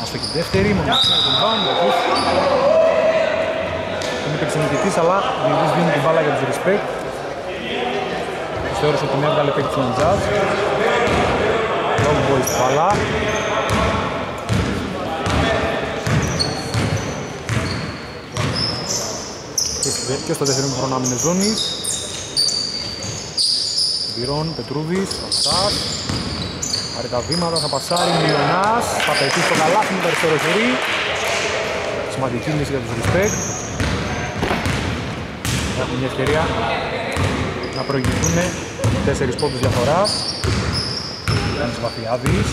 Ας το και δεύτερη, μοναξία τον πάνω. Συνηθιτής, αλλά διότι δίνει την μπάλα για τους respect. Τους θεώρησε ότι με έβγαλε παίκτης των Jazz. Long boys μπάλα. Και στο δεύτερο χρόνο άμυνε ζώνης. Βυρών, Πετρούδης, Πασάρ. Πάρει τα βήματα, θα πασάρει, Μιλιονάς. Θα πετύχει στο καλάθι με το αριστερό χέρι. Σημαντική μίση για τους respect. Έχουν μια ευκαιρία να προηγηθούν 4 πόντους διαφοράς. Κάνεις Βαφιάδης.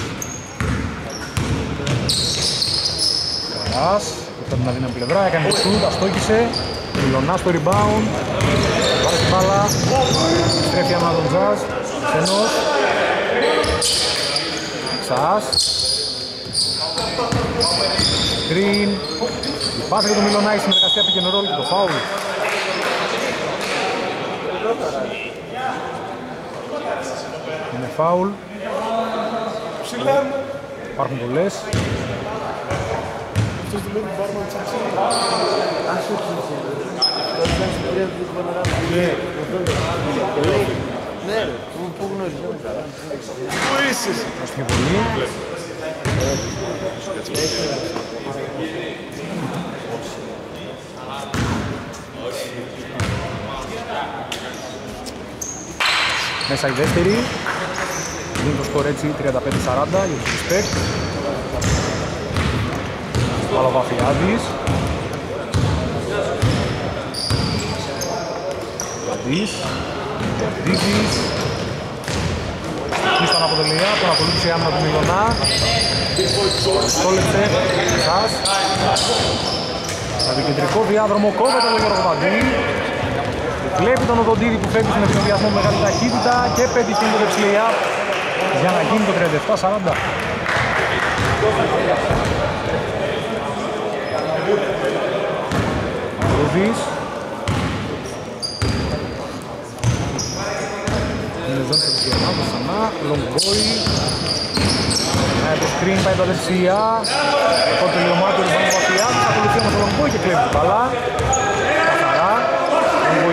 Καράς, πρέπει να δίνει από πλευρά, έκανε το σουτ, αστόκησε. Μιλονά στο rebound. Βάλε την μπάλα. Τρέφει άμα τον Τζαζ. Ξένος. Ξάς. Green. Η πάση για τον Μιλονά, η συνεργασία πήγαινε ρόλο και το φάουλ. Είναι φάουλ. Υπάρχουν πολλές. Μέσα η δεύτερη, δίνει το σκορ έτσι 35-40 για τους respect. Πάλα ο Βαφιάδης. Βαντής, Βαντίδης. Ήσταν από το Λιρά, τον ακολούθησε η άμυνα του Μιλονά. Στόλεψε, εσάς. Με κεντρικό διάδρομο κόβεται ο Γιώργο Βαντή. Βλέπει τον Οδοντίδη που φεύγει στον ευθυνδιασμό με μεγάλη ταχύτητα και πέτυχε το δεξιλιάπ για να γίνει το 37-40. Ρούδης. Είναι ζώνη του Διανάδου ξανά, Λογκόι. Το screen πάει τα δεξιά. Το τελειωμάτιο ριμπάνει ο Βασιλιάδης, ακολουθεί όμως ο Λογκόι και κλέβει την μπάλα.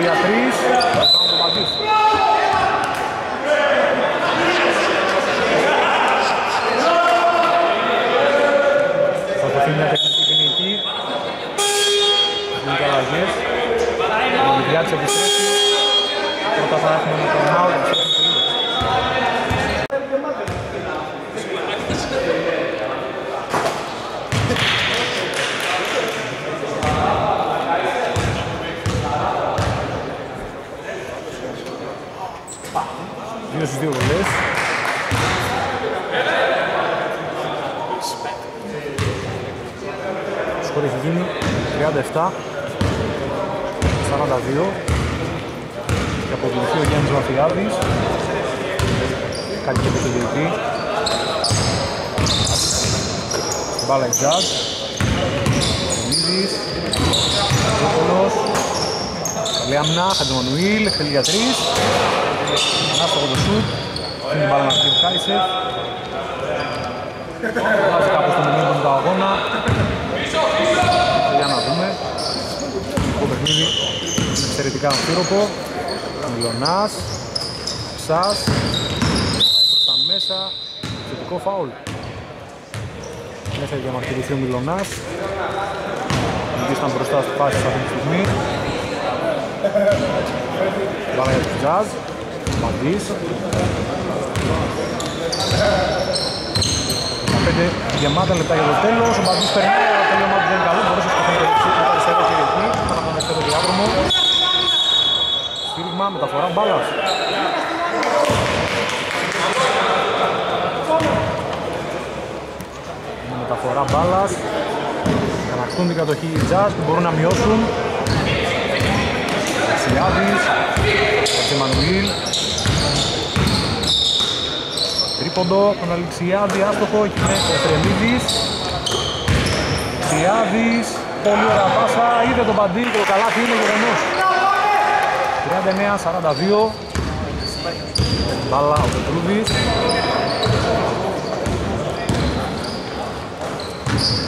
Για 3, θα πάμε το Μαντής. Θα το φύγει μια τεχνική ποινική. Είναι καλαγές. Η δουλειά της επιστρέφει. Πρώτα θα έχουμε με τον Μάου. Είναι στις δύο βολές. Το σκορ έχει γίνει 37-42 και αποδηλωθεί ο Γιάννης Βαφιάδης. Καλή και επικεντρική. Μπάλα η Τζαζ. Μίδης. Ζόπολος. Καλή άμυνα. Χατζημανουήλ. Θέλει για 3. Ανάστοχο το σουτ, είναι μπάλα να κλείνει Κάισεφ. Βάζει κάπως τον μήνυμα του αγώνα. Για να δούμε. Το παιχνίδι είναι εξαιρετικά αμφίροπο. Μιλονάς, Ψάς, προς τα μέσα, θετικό φάουλ. Μέσα για να διαμαρτυρηθεί ο Μιλονάς. Κυριακίδης ήταν μπροστά στη φάση αυτή τη στιγμή. Βάλα για τους Τζαζ, Μπαντής. 15 γεμάτα λεπτά για το τέλος, ο Μπαντής περνάει, αλλά το λεμάτι δεν είναι καλό, μπορείς να σκοτώνει το δεξί, μετά αριστερό και ρυθμί, θα αναπονεστεί το διάδρομο. Στήριγμα, μεταφορά μπάλας. Μεταφορά μπάλας. Κατακτούν την κατοχή οι Jazz που μπορούν να μειώσουν. Βασιλιάδης, Βασιμανουήλ. Τρίποντο, τον Αλεξιάδη, άστοχο, εκεί είναι ο Τρελίδης. Αλεξιάδης, πολύ ωραία πάσα, είδε τον Παντή και το καλάθι είναι γεγονός. 39-42. Μπάλα ο Πετρούδης.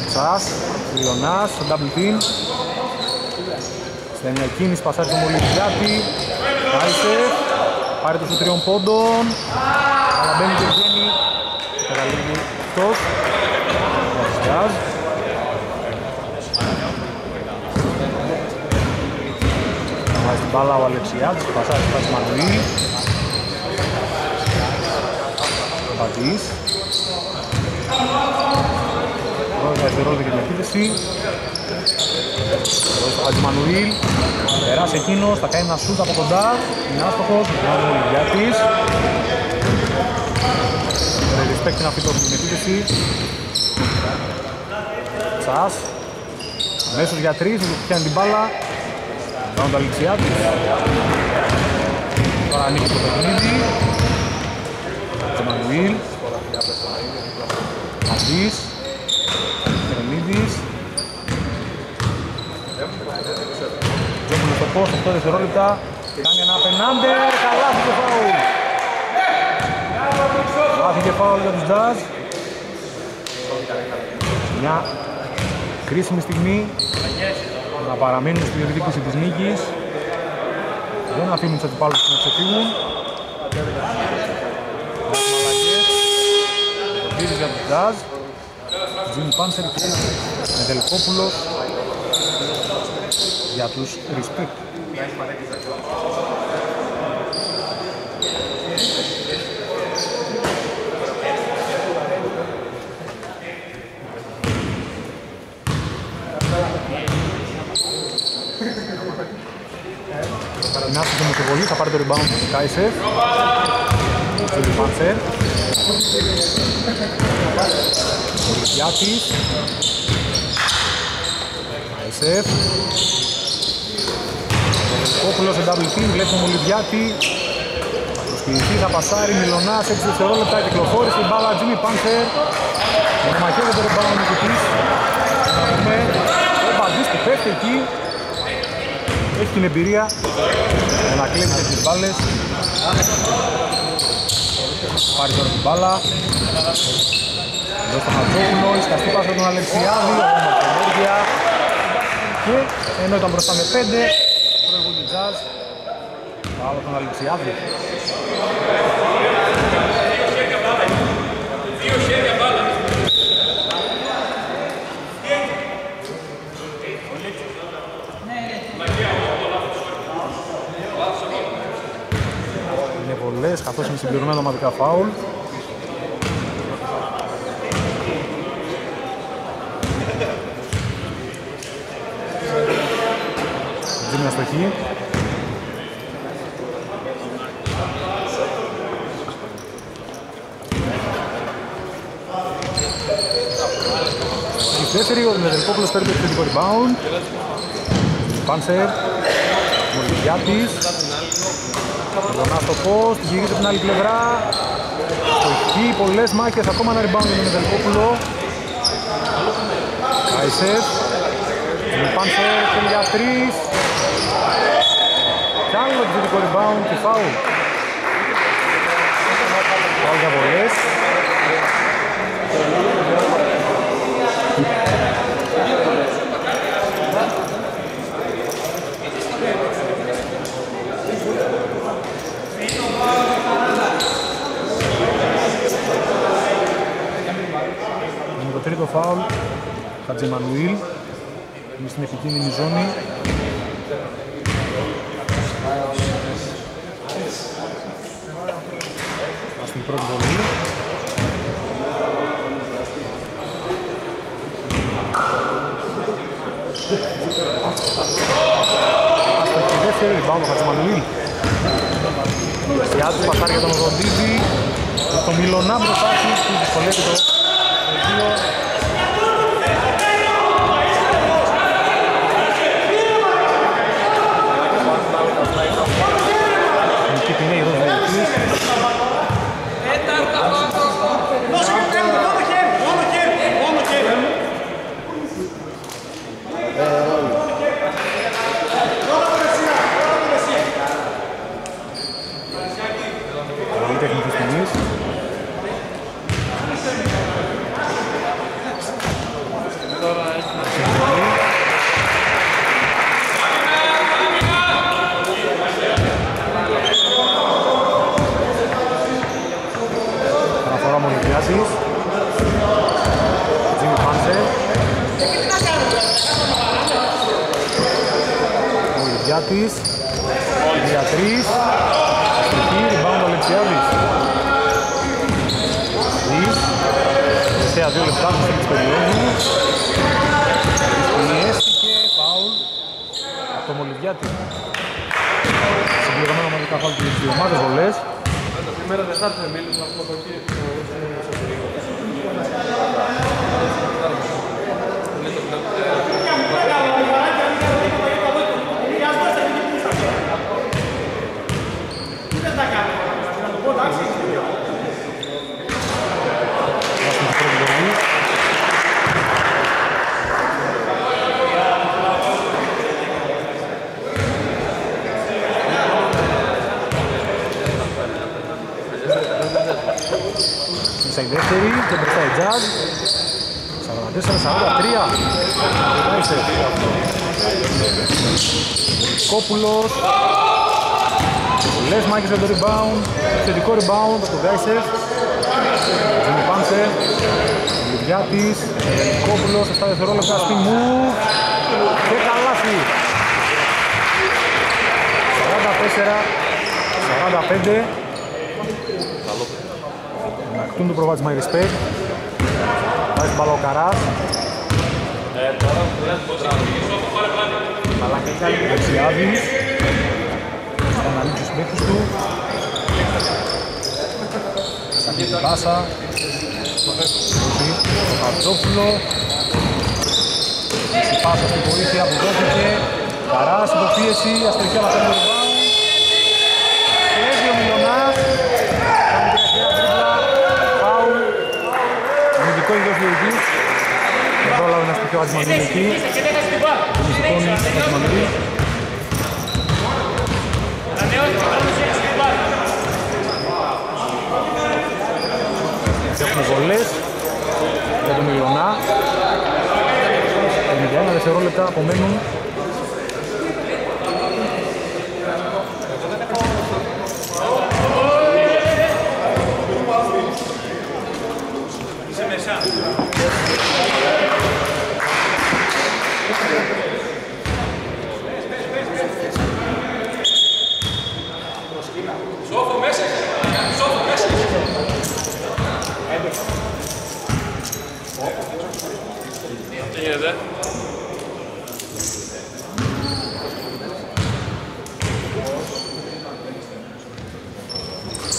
Τσάς, Λιονάς, στο double team. Στην μια κίνηση πασάρει τον Μολυβιάτη. Κάισεφ, πάρει το σου 3 πόντων. Αλλά μπαίνει και βγαίνει. Καταλήγει εκτός. Βασιλιάς. Βάζει την μπάλα ο Αλεξιάδης, το πασάρει του Πασμανουή. Πατής. Για ευθερόδο και την επίθεση. Ο Χατζημανουήλ περάσει εκείνος, θα κάνει ένα σούτ από κοντά. Είναι άστοχος, βγάζει ο Λιβιάτης. Ρεσπέκτη να φύγει την επίθεση. Τσάς. Αμέσως για τρεις, του πιάνει την μπάλα. Βγάζουν τα Αλεξιάδης. Τώρα ανοίγει το παιχνίδι. Χατζημανουήλ. Αντής. Λίδης. Βλέπουμε το πώς, 8 δευτερόλεπτα. Κάνει ένα πενάντε, καλάθι και φάουλ. Καλάθι και φάουλ για τους Jazz. Μια κρίσιμη στιγμή να παραμείνουν στη διεκδίκηση της νίκης. Δεν αφήνουν τους αντιπάλους να ξεφύγουν. Δίδης για τους Jazz. Τζιμ Πάνσερ και Νεδελκόπουλος για τους Respect. Είναι άσχετο με το βολή, θα πάρει το rebound του Κάισεφ. Τζιμ Πάνσερ. Ο Λιβιάτης. Άισεφ. Ο Κόπουλος σε double team, βλέπουμε ο Λιβιάτη. Προσποιηθεί, θα πασάρει, Μιλωνάς, 6 δευτερόλεπτα, κυκλοφόρησε η μπάλα, Jimmy Panther. Μαχαίρεται το rebound του Κουτής. Έχουμε ο Μπαντής που πέφτει εκεί. Έχει την εμπειρία να κλέβει τις μπάλες. Πάρει τώρα την μπάλα. Εδώ στο Χατζόπουλο, η σκαστή πάσα τον Αλεξιάδη, ακόμα στην ενέργεια. Και ενώ ήταν μπροστά με 5, προηγούν την Jazz. Άλλο τον Αλεξιάδη. Δύο χέρια μπάλα. Είναι πολλές, καθώς είναι συμπληρωμένα ομαδικά φάουλ. Δίνει αστοχή. Η δεύτερη, ο Νεδελκόπουλος παίρνει το επιθετικό rebound. Πάνσερ, Μολυβιάτης. Γονάς το post, γυρίζει την άλλη πλευρά. Στοχή, πολλές μάχες, ακόμα ένα rebound για τον Νεδελκόπουλο. Άισεφ. Πάνσερ, θέλει για 3. Κι άλλο επιθετικό rebound και φάουλ. Φάουλ για βολές. Είναι το τρίτο φάουλ. Χατζημανουήλ. Είναι στην επικίνδυνη ζώνη. Στην πρώτη βολή. Στην δεύτερη rebound ο Χατζημανουήλ. Τριάζει πασάρια τον Ροντίδη. Το Μιλονά μπροστά του που δυσκολεύει το δύο. Κόπουλος, Λες Μάκης με το rebound, θετικό rebound από το Γκάισερ, Ζημιπάντσερ, Λιβιάτης, Κόπουλος, 7 δευτερόλεπτα στη move και καλάθι. 44-45, ανακτούν το προβάδισμα οι Respect, βάζει μπάλα ο Καράς. Δεξιάδης, αναλύει τους μέχους του, σταγεί την πάσα, το Χατζόπουλο, η πάσα στην βοήθεια που δόθηκε, Καράς, υποπίεση, αστροφή αλλά παίρνει το rebound, και έτσι ο Μιλονάς, κάνει τελευταία τρίπλα, φάουλ, αμυντικό ιδός διουργής, δεν πρόλαβε να στοιχειώ Χατζημανουήλ εκεί. Έχουμε βολές για τον Μιλονά. 51 δευτερόλεπτα απομένουν. Είσαι μέσα. Σόφο μέσα, σόφο μέσα. Τι γίνεται.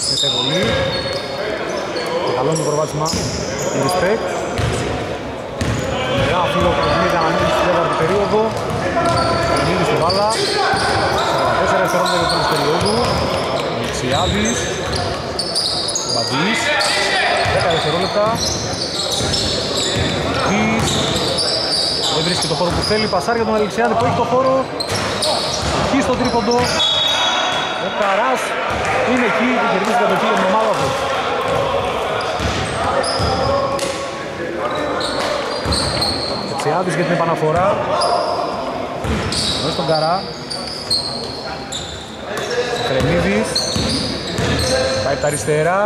Μετεβολή. Καλό είναι το προβάδισμα. Η Respect. Μεγάλο φίλο που γίνεται αναμέτρηση στην τέταρτη περίοδο. Μείνει στη μπάλα. 44 δευτερόλεπτα για την περίοδο. Ιάβης, Μπαντής, 10 δευτερόλεπτα, Μπαντής, δεν βρίσκει το χώρο που θέλει, πασάρει για τον Αλεξιάδη που έχει το χώρο, εκεί στο τρίποντο, ο Καράς είναι εκεί που κερδίζει κατοχή για την ομάδα του. Αλεξιάδης για την επαναφορά, δώσει τον Καρά, Κρεμίδης, πάει τα αριστερά,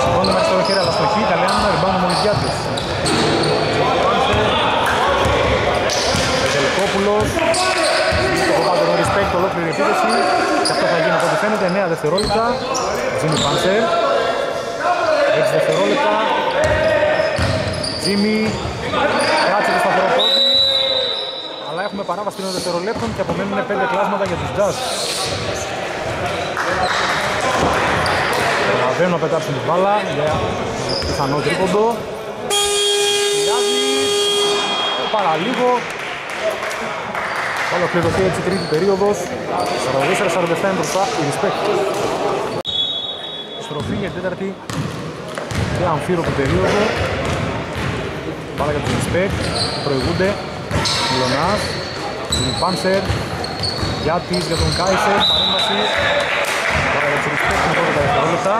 σηκώνει με αριστερό χέρι αλλά στοχή, καλή άμυνα, ριμπάουν ο Μολυβιάτης. Τελικό, Βόλος. Το κομμάτι χωρίς παίκτη, ολόκληρη επίθεση. Και αυτό θα γίνει από ό,τι φαίνεται. 9 δευτερόλεπτα. Τζίμι Πάνσερ. 6 δευτερόλεπτα. Τζίμι. Κράτσε το σταθερό πόδι. Αλλά έχουμε παράβαση των δευτερολέπτων και απομένουν 5 κλάσματα για τους Jazz. Προλαβαίνουν να πετάξουν την μπάλα για πιθανό τρίποντο. Παραλίγο. Ολοκληρωθεί έτσι η τρίτη περίοδος. 44-47 μπροστά η Respect. Στροφή για την τέταρτη και αμφίροπη περίοδο. Πάρα για την Respect. Προηγούνται Μιλονάς, Πάνσερ, Γιάτης για τον Κάισερ. Παρέμβαση. Πάρα για την Respect με 12 δευτερόλεπτα.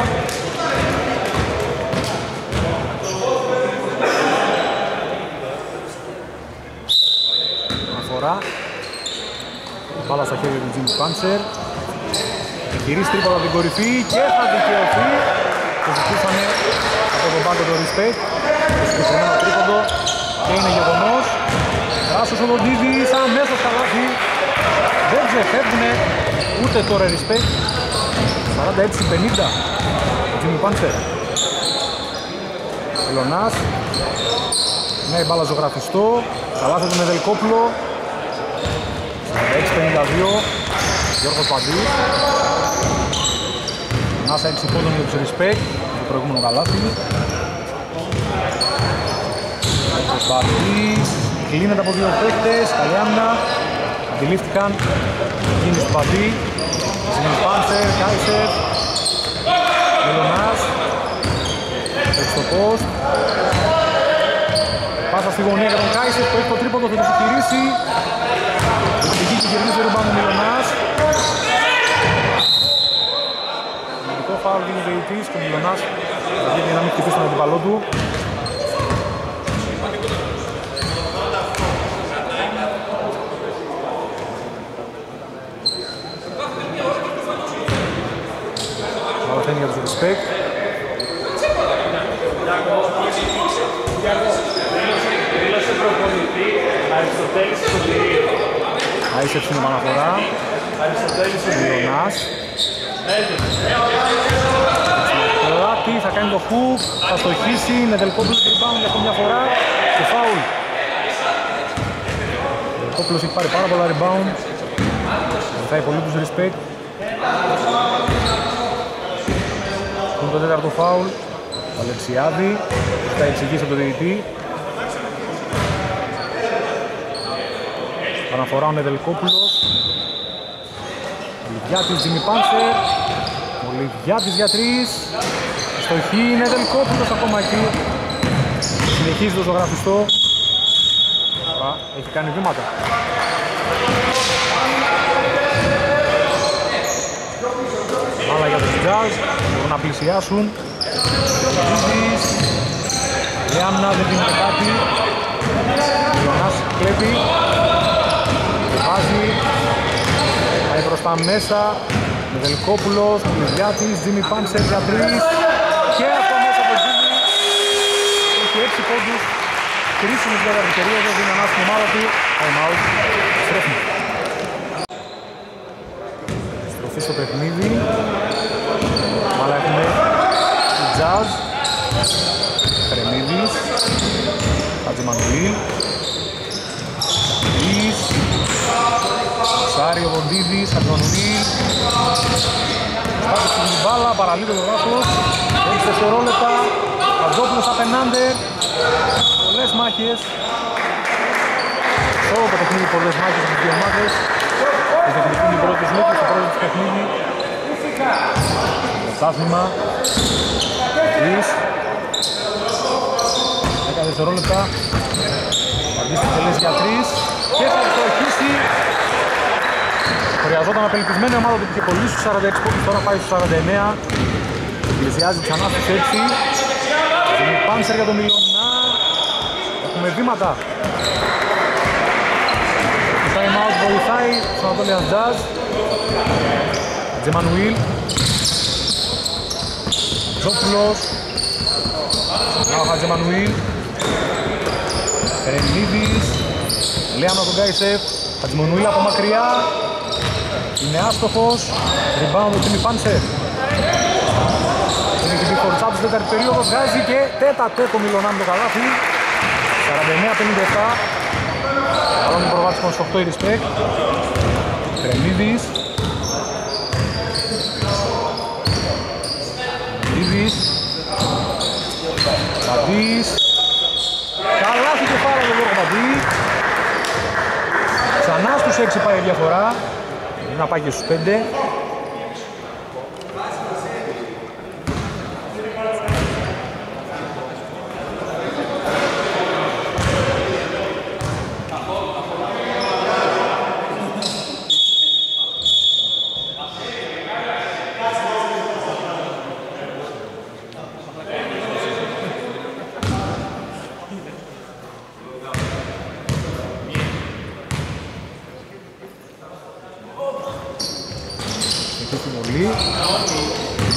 Μπάλα στα χέρια του Τζιμ Πάνσερ. Γυρίζει τρίπολα από την κορυφή και θα δικαιωθεί. Το ζητούσαμε από τον πάγκο το Respect. Το συγκεκριμένο τρίποντο και είναι γεγονός. Ράσος ο Λοντίδης αμέσως καλάθι. Δεν ξεφεύγουνε ούτε τώρα Respect. 46-50 ο Τζιμ Πάνσερ. Λονάς. Ναι, μπάλα ζωγραφιστό. Καλάθι του Νεδελκόπουλο. 6-52, Γιώργος Παντή. Νάσα 6 πόντων για τους Respect, το προηγούμενο καλάθι. Γιώργος Παντής, κλείνεται από δύο παίκτες, καλή άμυνα. Αντιλήφθηκαν, γίνει του Παντή. Σημαίνει Πάνσερ, Κάισερ, Μιλονάς. Έξω post. Πάσα στη γωνία για τον Κάισερ, το έχει το τρίποντο, θα το επιχειρήσει. Εκεί και γυρνίζει ο Ρουμπάνου Μιλονάς. Μερικό φάουλ δίνει ο διαιτητής και ο Μιλονάς θα γίνει να μην χτυπήσει τον αντιπαλό του. Παραθένει για τους Respect. Δήλωσε προπονητή Αριστοτέλης Σωτηρίου. Άισεψη είναι επαναφορά. Μιλονάς. Κράτη, θα κάνει το χουκ, θα στοχίσει. Νεδελκόπουλος rebound για ακόμη μια φορά. Και φάουλ. Νεδελκόπουλος έχει πάρει πάρα πολλά rebound. Βοηθάει πολύ τους Respect. Είναι το τέταρτο φάουλ. Ο Αλεξιάδη. Θα εξηγήσει από τον διαιτητή. Αναφορά ο Νεδελκόπουλος. Ολυβιάτης, Τζίμι Πάνσερ. Ολυβιάτης για τρεις. Στοχή, Νεδελκόπουλος ακόμα εκεί. Συνεχίζει το ζωγραφιστό. Έχει κάνει βήματα. Άλλα για τους Jazz. Μπορούν να πλησιάσουν. Ολυβιάτης. Η άμυνα δεν γίνεται κάτι. Ο Ιωνάς κλέβει. Βάζει, πάει προς τα μέσα, Νεδελκόπουλος, Λιδιάτης, Τζίμι Πάνσερ για τρεις και από μέσα από Τζίμι. Έχει 6 πόντους, κρίσιμος για την ευκαιρία, δεν δίνει ανάστην ομάδα του, time out, στρέφουμε. Στροφή στο παιχνίδι, αλλά έχουμε τη Jazz, Κρεμίδης, Χατζημανουήλ, Σάριο Βοντίδης, Αντωνουήλ. Σπάτωσε την μπάλα, παραλείπει ο Ράσος. 6 δευτερόλεπτα, Καζόπουλος απενάντε. Πολλές μάχες. Όλο το παιχνίδι πολλές μάχες στις δύο ομάδες. Και θα κληθούν οι πρώτες νίκες στο πρώτο του παιχνίδι. Στάθλημα. Τρεις. 10 δευτερόλεπτα. Αντίστοιχα τελές για 3. Και θα στοχίσει. Χρειαζόταν απελπισμένη ομάδα του Πικεπολίου στους 46 πόντους, τώρα πάει στους 49. Πλησιάζει ξανά στους 6. Τζίμι Πάνσερ για τον Μιλονά. Έχουμε βήματα. Το time out βοηθάει στον Ανατόλια Jazz. Τζεμανουήλ. Τζόπουλος. Ναοχα Τζεμανουήλ. Ρενίδης. Λέαμα τον Γκάισεφ. Χατζημονουήλ από μακριά. Είναι άστοχος. Rebound του Τίμι Πάντσερ. Είναι και Βίκτορ στην τέταρτη περίοδο. Βγάζει και τέταρτο το Μιλονάμι το καλάθι. 49-57. Καλό είναι προβάσιμο στο 8 η Ρισπέκ. Τρεμίδης. Τρεμίδης. Παντής. Καλάθι και πάρα τον Γιώργο Παντή. Ξανά στους 6 πάει η διαφορά. Μπορεί να πάει και στους 5.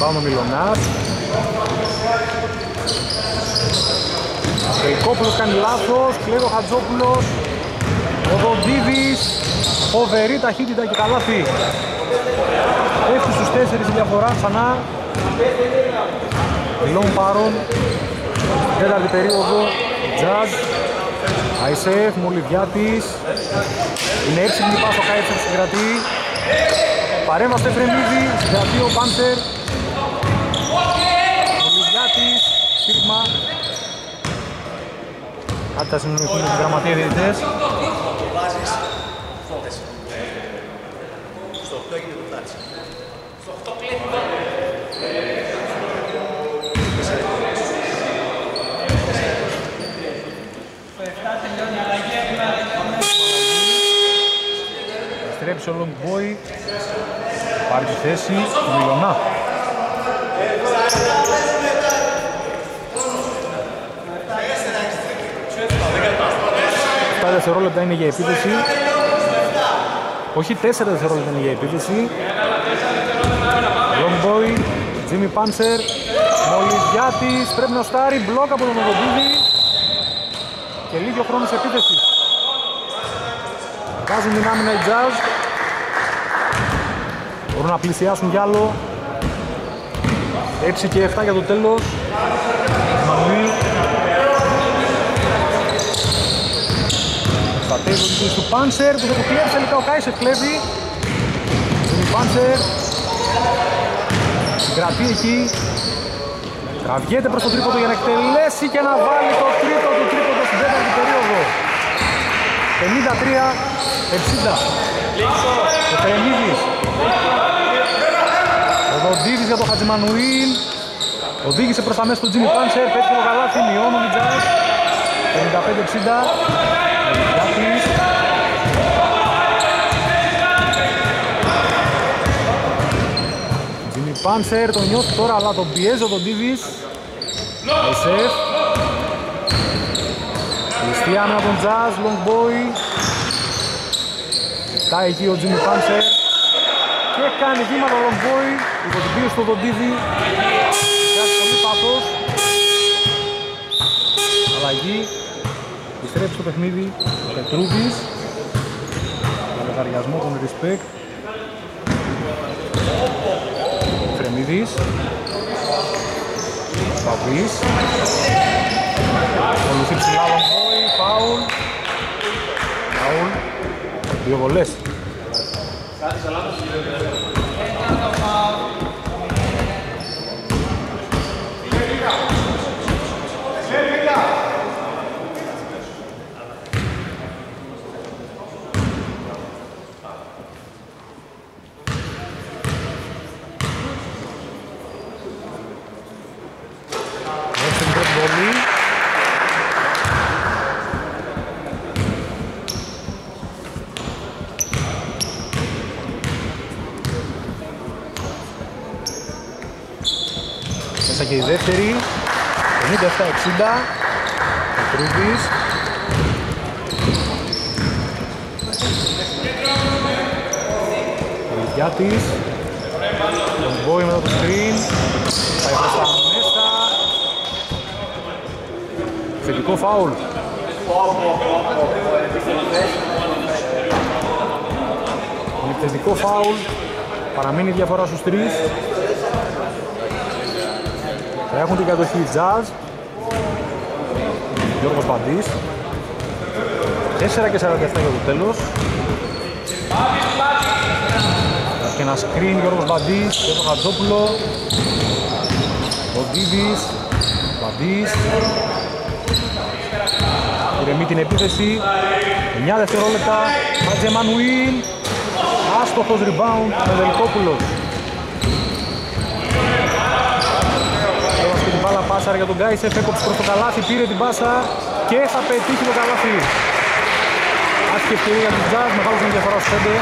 Πάμε ο Μιλονάς. Περικόπουλος κάνει λάθος, κλαίει ο Χατζόπουλος. Ο Δοντίδης, φοβερή ταχύτητα και καλάθι. Έφτει στους 4 η διαφορά, ξανά. Μιλών Πάρων, τέταρτη περίοδο, Τζαζ. Αϊσεφ, Μολυβιάτης. Είναι έξυπνη πάσα, Κάιτσερ συγκρατεί. Παρέμβαση Εφρεμίδη, συγκρατεί ο Πάντσερ. Μολυβιάτης, σύρμα. Κάτι θα συνομιληθούν οι γραμματεία διαιτητές. Επιστρέψει ο Long Boy, πάρει τη θέση του Μιλονά. Τα δευτερόλεπτα είναι για επίθεση. Όχι, 4 δευτερόλεπτα είναι για επίθεση. Long Boy, Jimmy Panzer, Μολυβιάτης, πρέπει να στάρει, μπλοκ από τον Οδοντίδη. Και λίγο χρόνο σε επίθεση. Βγάζουν την άμυνα οι Jazz. Μπορούν να πλησιάσουν κι άλλο. 6 και 7 για το τέλος. Μανουήλ. Στατεύει ο τίτλος του Πάντσερ που θα το κλέβει τελικά ο Κάισερ. Κλέβει. Τον Πάντσερ. Συγκρατεί εκεί. Τραβιέται προς το τρίποντο για να εκτελέσει και να βάλει το τρίτο του τρίποντο στην τέταρτη περίοδο. 53-60. Ο Τρεμίδης. Ο Δοντίδης για τον Χατζημανουήλ. Οδήγησε προς τα μέσα του Τζίμι Πάντσερ. Πέτυχε το καλάθι. Μειώνουν οι Τζαζ. 55-60. Μολυβιάτης. Τζίμι Πάντσερ τον νιώθει τώρα, αλλά τον πιέζει ο Δοντίδης. Εσέφ. Χριστία με τον Τζαζ, Long Boy. Κοιτάει εκεί ο Jimmy Panzer. Και κάνει βήματα ο Long Boy. Υποτυπίωση στο Δοντίδη. Βγάζει πολύ πάθος. Αλλαγή. Επιστρέψει το παιχνίδι. Ο Πετρούδης. Με λογαριασμό τον Respect. Φρεμίδης. Παυλής. Ακολουθεί ψηλά Long Boy. Φάουλ. Φάουλ. Δύο βολές. Και η δεύτερη, 57-60, Πετρούδης. Μολυβιάτης, τον Μπόι μετά το screen, πάει προς τα μέσα. Θετικό φάουλ. Επιθετικό φάουλ. Παραμένει η διαφορά στους 3. Θα έχουν την κατοχή Jazz. Γιώργος Παντής. 4 και 47 για το τέλος. Και ένα screen Γιώργος Παντής και τον Χατζόπουλο. Ο Ντίβης. Παντής. Ηρεμεί την επίθεση. 9 δευτερόλεπτα. Χατζεμανουήλ. Άστοχος rebound με Δελικόπουλος. Έβασε και την μπάλα πάσα για τον Γκάισεφ, έκοψε προς το καλάθι, πήρε την πάσα και θα πετύχει το καλάθι. Άσχη ευκαιρία για τους Jazz, μεγάλωσαν τη διαφορά στους 5.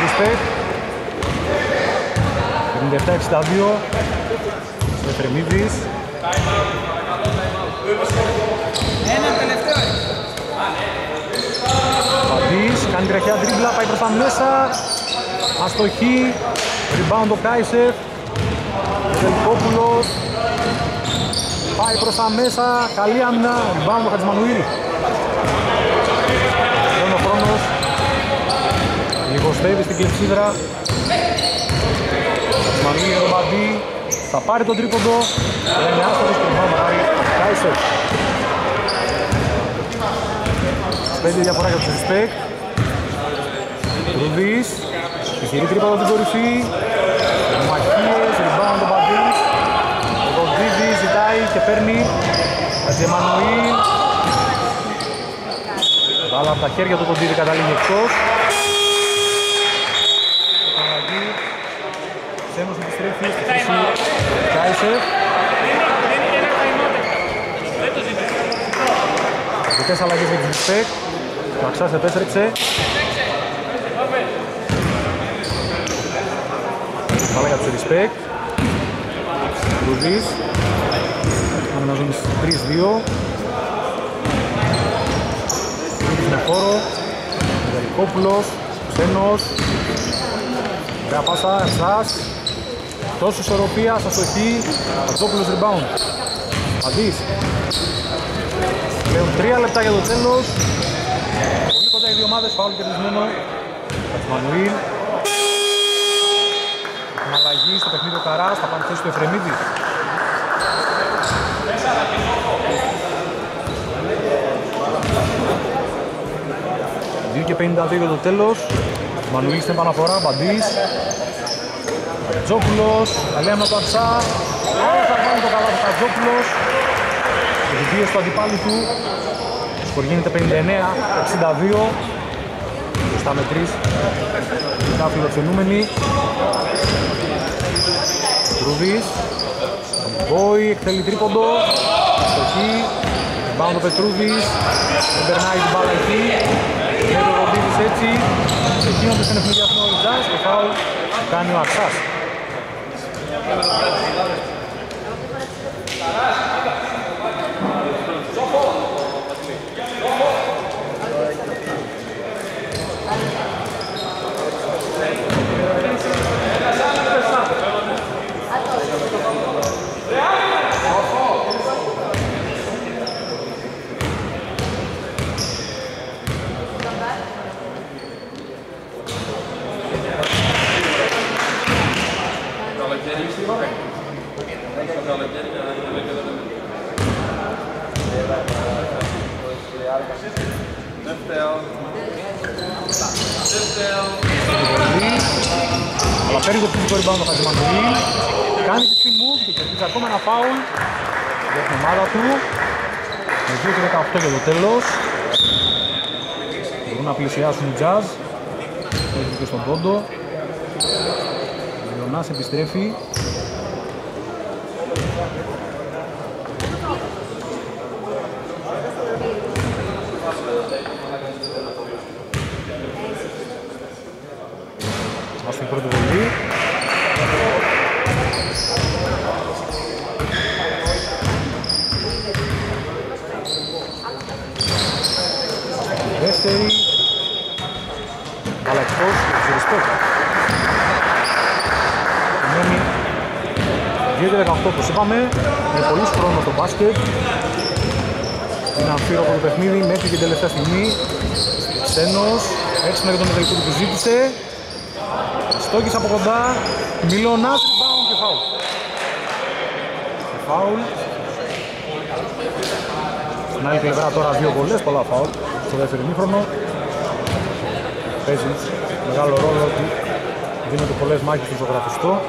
Λισπέτ. 57-62. Πετρεμίδης. Κάνει τρεχιά τρίμπλα, πάει προς τα μέσα. Αστοχή, rebound ο Κάισεφ. Τελικόπουλος. Πάει προς τα μέσα, καλή άμυνα, rebound ο Χατζημανουήλ. Μόνο χρόνος. Λιγοστεύει στην κλεψίδρα. Χατζημανουήλ για τον Παντή. Θα πάρει τον τρίποντο. Είναι άστοχος και rebound ο Κάισεφ. 5 διαφορά για τους Σπέκ. Ρουδής, επιχειρεί τρίπαδο την κορυφή. Μαχίες, rebound ο Παντής. Ο Ντίβης ζητάει και παίρνει. Χατζεμανουήλ. Βάλα από τα χέρια του τον Ντίβη, καταλήγει εκτός. Ξένος επιστρέφει στη χρυσή. Κάισεφ. 4 αλλαγές για τους Σπέκ. Ο Αξάς επέστρεψε. Βάλα για τους Respect. Ρουδής. Αναζώνει 3-2. Με χώρο. Βερικόπουλος. Ξένος. Ωραία πάσα. Αξάς. Τόσο ισορροπία. Στα στοχή. Ατζόπουλος rebound. Αντίς. Πλέον 3 λεπτά για το τέλος. Πολύ κοντά οι δύο ομάδες. Φάουλ κερδισμένο. Χατζημανουήλ. Αλλαγή στο παιχνίδι ο Καράς, θα πάνε θέση του Εφρεμίδη. Και 52 για το τέλος. Μανουήλ στην επαναφορά, Μπαντής. Χατζόπουλος, καλέα με το Ατσά. Όλα θα βγάλει το καλά του Χατζόπουλος. Επιβίωση του αντιπάλου του. Σκορ γίνεται 59-62. Στα με 3. Τα φιλοξενούμενοι. Ρουδής, Μπόι, εκτελεί τρίποντο, στοχή, rebound ο Πετρούδης, δεν περνάει την μπάλα εκεί, μέχρι ο Ροντίδης έτσι, εκείνοντας τον εφημεδιασμό ο Τζάς και φάουλ κάνει ο Αξάς. Αλλά παίρνει το πίσω rebound ο Χατζημανουήλ. Κάνει τη spin move και κερδίζει ακόμα ένα foul για την ομάδα του. Με 2-18 για το τέλος. Μπορούν να πλησιάσουν οι Jazz. Παίζει και στον πόντο. Ο Λιονάς επιστρέφει. Στην πρώτη βολή. Δεύτερη. Αλλά εκτός χειριστό. Μένει 2-18 όπως είπαμε. Με πολλούς χρόνο το μπάσκετ. Είναι αμφίροπο το παιχνίδι μέχρι και την τελευταία στιγμή. Ξένος. Έξυπνα για τον μεταγικό που του ζήτησε. Στόκης από κοντά, Μιλωνάς, rebound και φάουλ. Και φάουλ. Στην άλλη πλευρά τώρα δύο βολές, πολλά φάουλ στο δεύτερο ημίχρονο. Παίζει μεγάλο ρόλο ότι δίνονται πολλές μάχες στον ζωγραφιστό.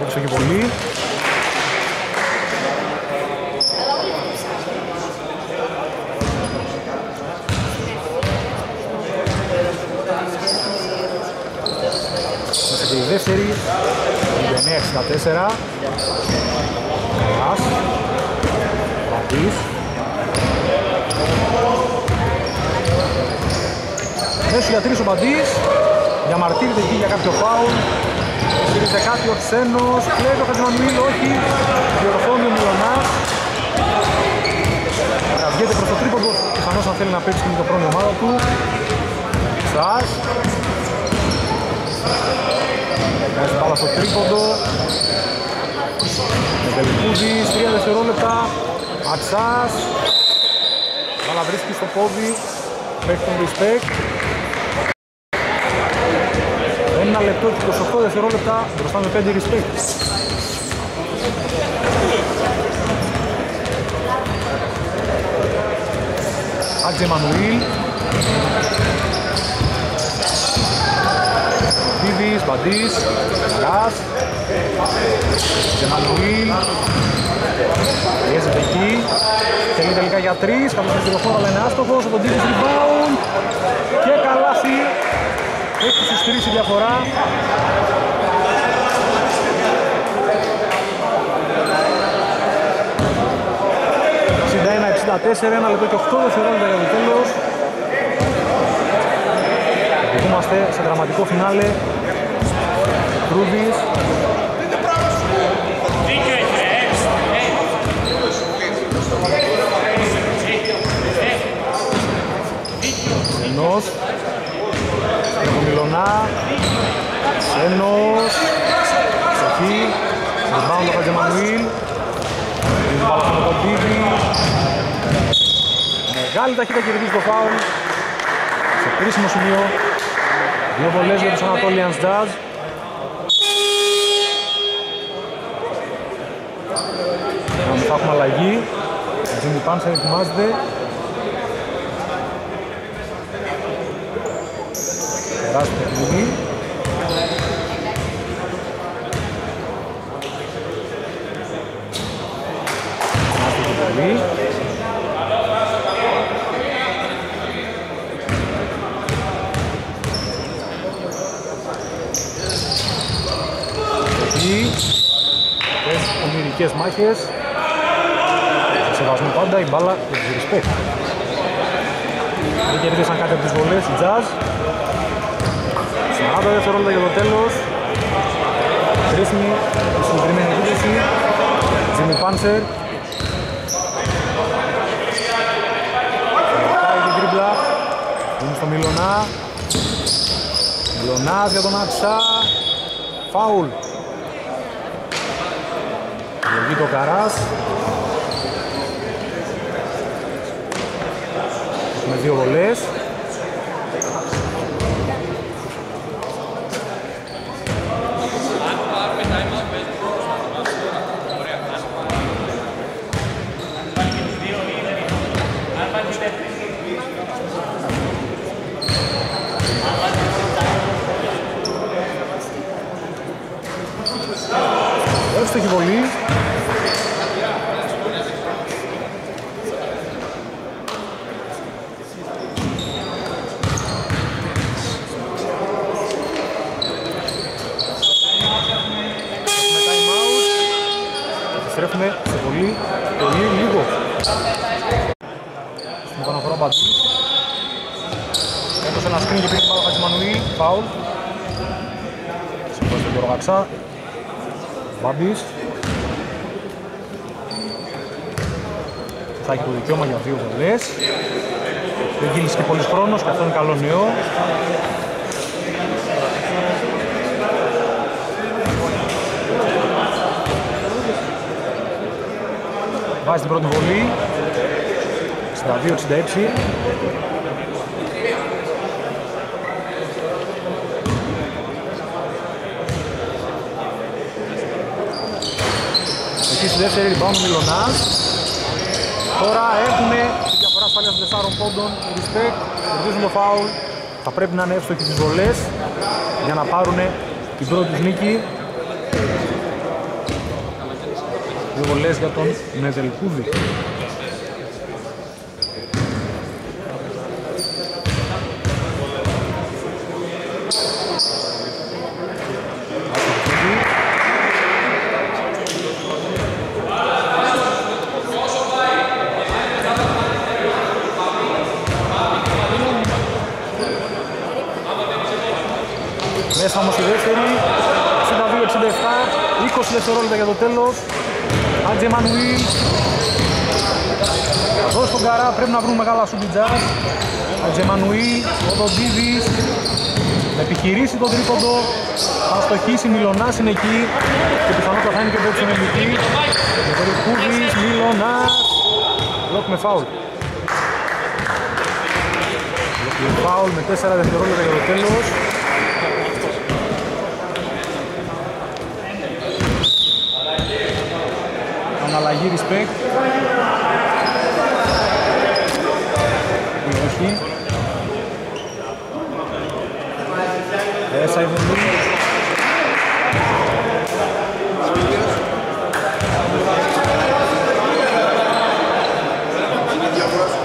Όρθισε και πολύ. Και η δεύτερη, 59-64. Καλάς, Βαπτής. Μέσου για τρεις ο Μπαντής. Διαμαρτύρεται εκεί για κάποιο φάουλ. Στηρίζεται κάτι ο Ξένος. Κλέβει ο Χατζημανουήλ, όχι. Διορθώνει ο Μιλωνάς. Βγαίνει προς το τρίποντο. Πιθανώς αν θέλει να παίξει με το πρώτο ομάδα του. Ξάς. Βγάζει μπάλα στο τρίποντο. Μεγελικούδης, 3 δευτερόλεπτα. Αξάς. Μπάλα βρίσκει στο πόδι. Παίχνει τον respect. 1 λεπτό και 28 δευτερόλεπτα. Μπροστά με 5 respect. Άτζε Μανουήλ. Δίδης, Μπαντής, Καράς, Τζεμανουήλ, πιέζεται εκεί, θέλει τελικά για τρεις, κάποιος με τυροφόρο αλλά είναι άστοχος, ο Ποντίδης rebound και καλάσει, έχει συστηρίσει διαφορά. Συντά 1-64, ένα λεπτό και 8 δευτερόλεπτα για το τέλος. Είμαστε σε δραματικό φινάλε. Κρούδης. Ενός. Μιλωνά. Ενός. Ψοχή. Ριμπάουντ ο Χατζεμανουήλ. Ριμπάουντ ο Κοντίδη. Μεγάλη ταχύτητα κερδίζει το φάουλ. Σε κρίσιμο σημείο. Δύο βολές για τους Anatolian Jazz. Θα έχουμε αλλαγή. Ο Τζιμι Πάνσερ ετοιμάζεται. Περάζει το παιχνίδι. Ομυρικές μάχες. Σεβασμό πάντα, η μπάλα και τους respect. Δεν κερδίσαν κάτι από τις βολές, οι Jazz. 40 δευτερόλεπτα για το τέλος. Ρύθμι, η συγκεκριμένη επίθεση. Jimmy Panzer. Πάει την τρίμπλα. Είναι στο Μιλωνά. Μιλωνάς για τον Άξα. Φάουλ. Λογεί το Καράς. Έχουμε δύο βολές. Εύστοχη έχει βολή. Τρέχουμε σε πολύ, πολύ λίγο. Στην επαναφορά Μπαντή. Έδωσε ένα σκριν και πήγε πάνω ο Χατζημανουήλ. Φάουλ. Συμβάζει τον Γιώργο Αξά. Μπαντής. Θα έχει το δικαίωμα για δύο βολές. Δεν γύρισε και πολύς χρόνος και αυτό είναι καλό νέο. Βάζει την πρώτη βολή. 62-66. Εκεί στη δεύτερη rebound ο Μιλονάς. Τώρα έχουμε τη διαφορά ασφάλειας των 4 πόντων. Respect, κερδίζουν το φάουλ. Θα πρέπει να είναι εύστοχοι στις βολές για να πάρουν την πρώτη τους νίκη. Δύο βολές για τον Νεδελκούδη. Μέσα όμως η δεύτερη, 62-67, 20 δευτερόλεπτα για το τέλος. Άντζε Μανουήλ, εδώ στον Καρά πρέπει να βρουν μεγάλα σουμπιτζάς. Άντζε Μανουήλ, ο Ντοντίδης, επιχειρήσει τον τρίποντο, θα στοχίσει, Μιλονάς είναι εκεί και πιθανότατα θα είναι και εδώ ψωνελική. Νεδελκούδης, Μιλονάς, λόκ με φάουλ. Λόκ με φάουλ με 4 δευτερόλεπτα για το τέλος. Αλλαγή respect. Υπότιτλοι AUTHORWAVE.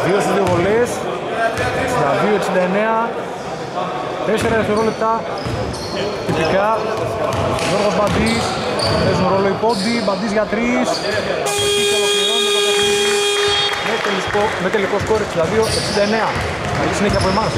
Δύο στις δύο βολές. 62-69. 4 δευτερόλεπτα. Τυπικά. Γιώργος Μπαντής. Παίζουν ρόλο οι πόντοι, Μπαντής για 3. Με τελικό σκόρ 62-69. Καλή συνέχεια από εμάς.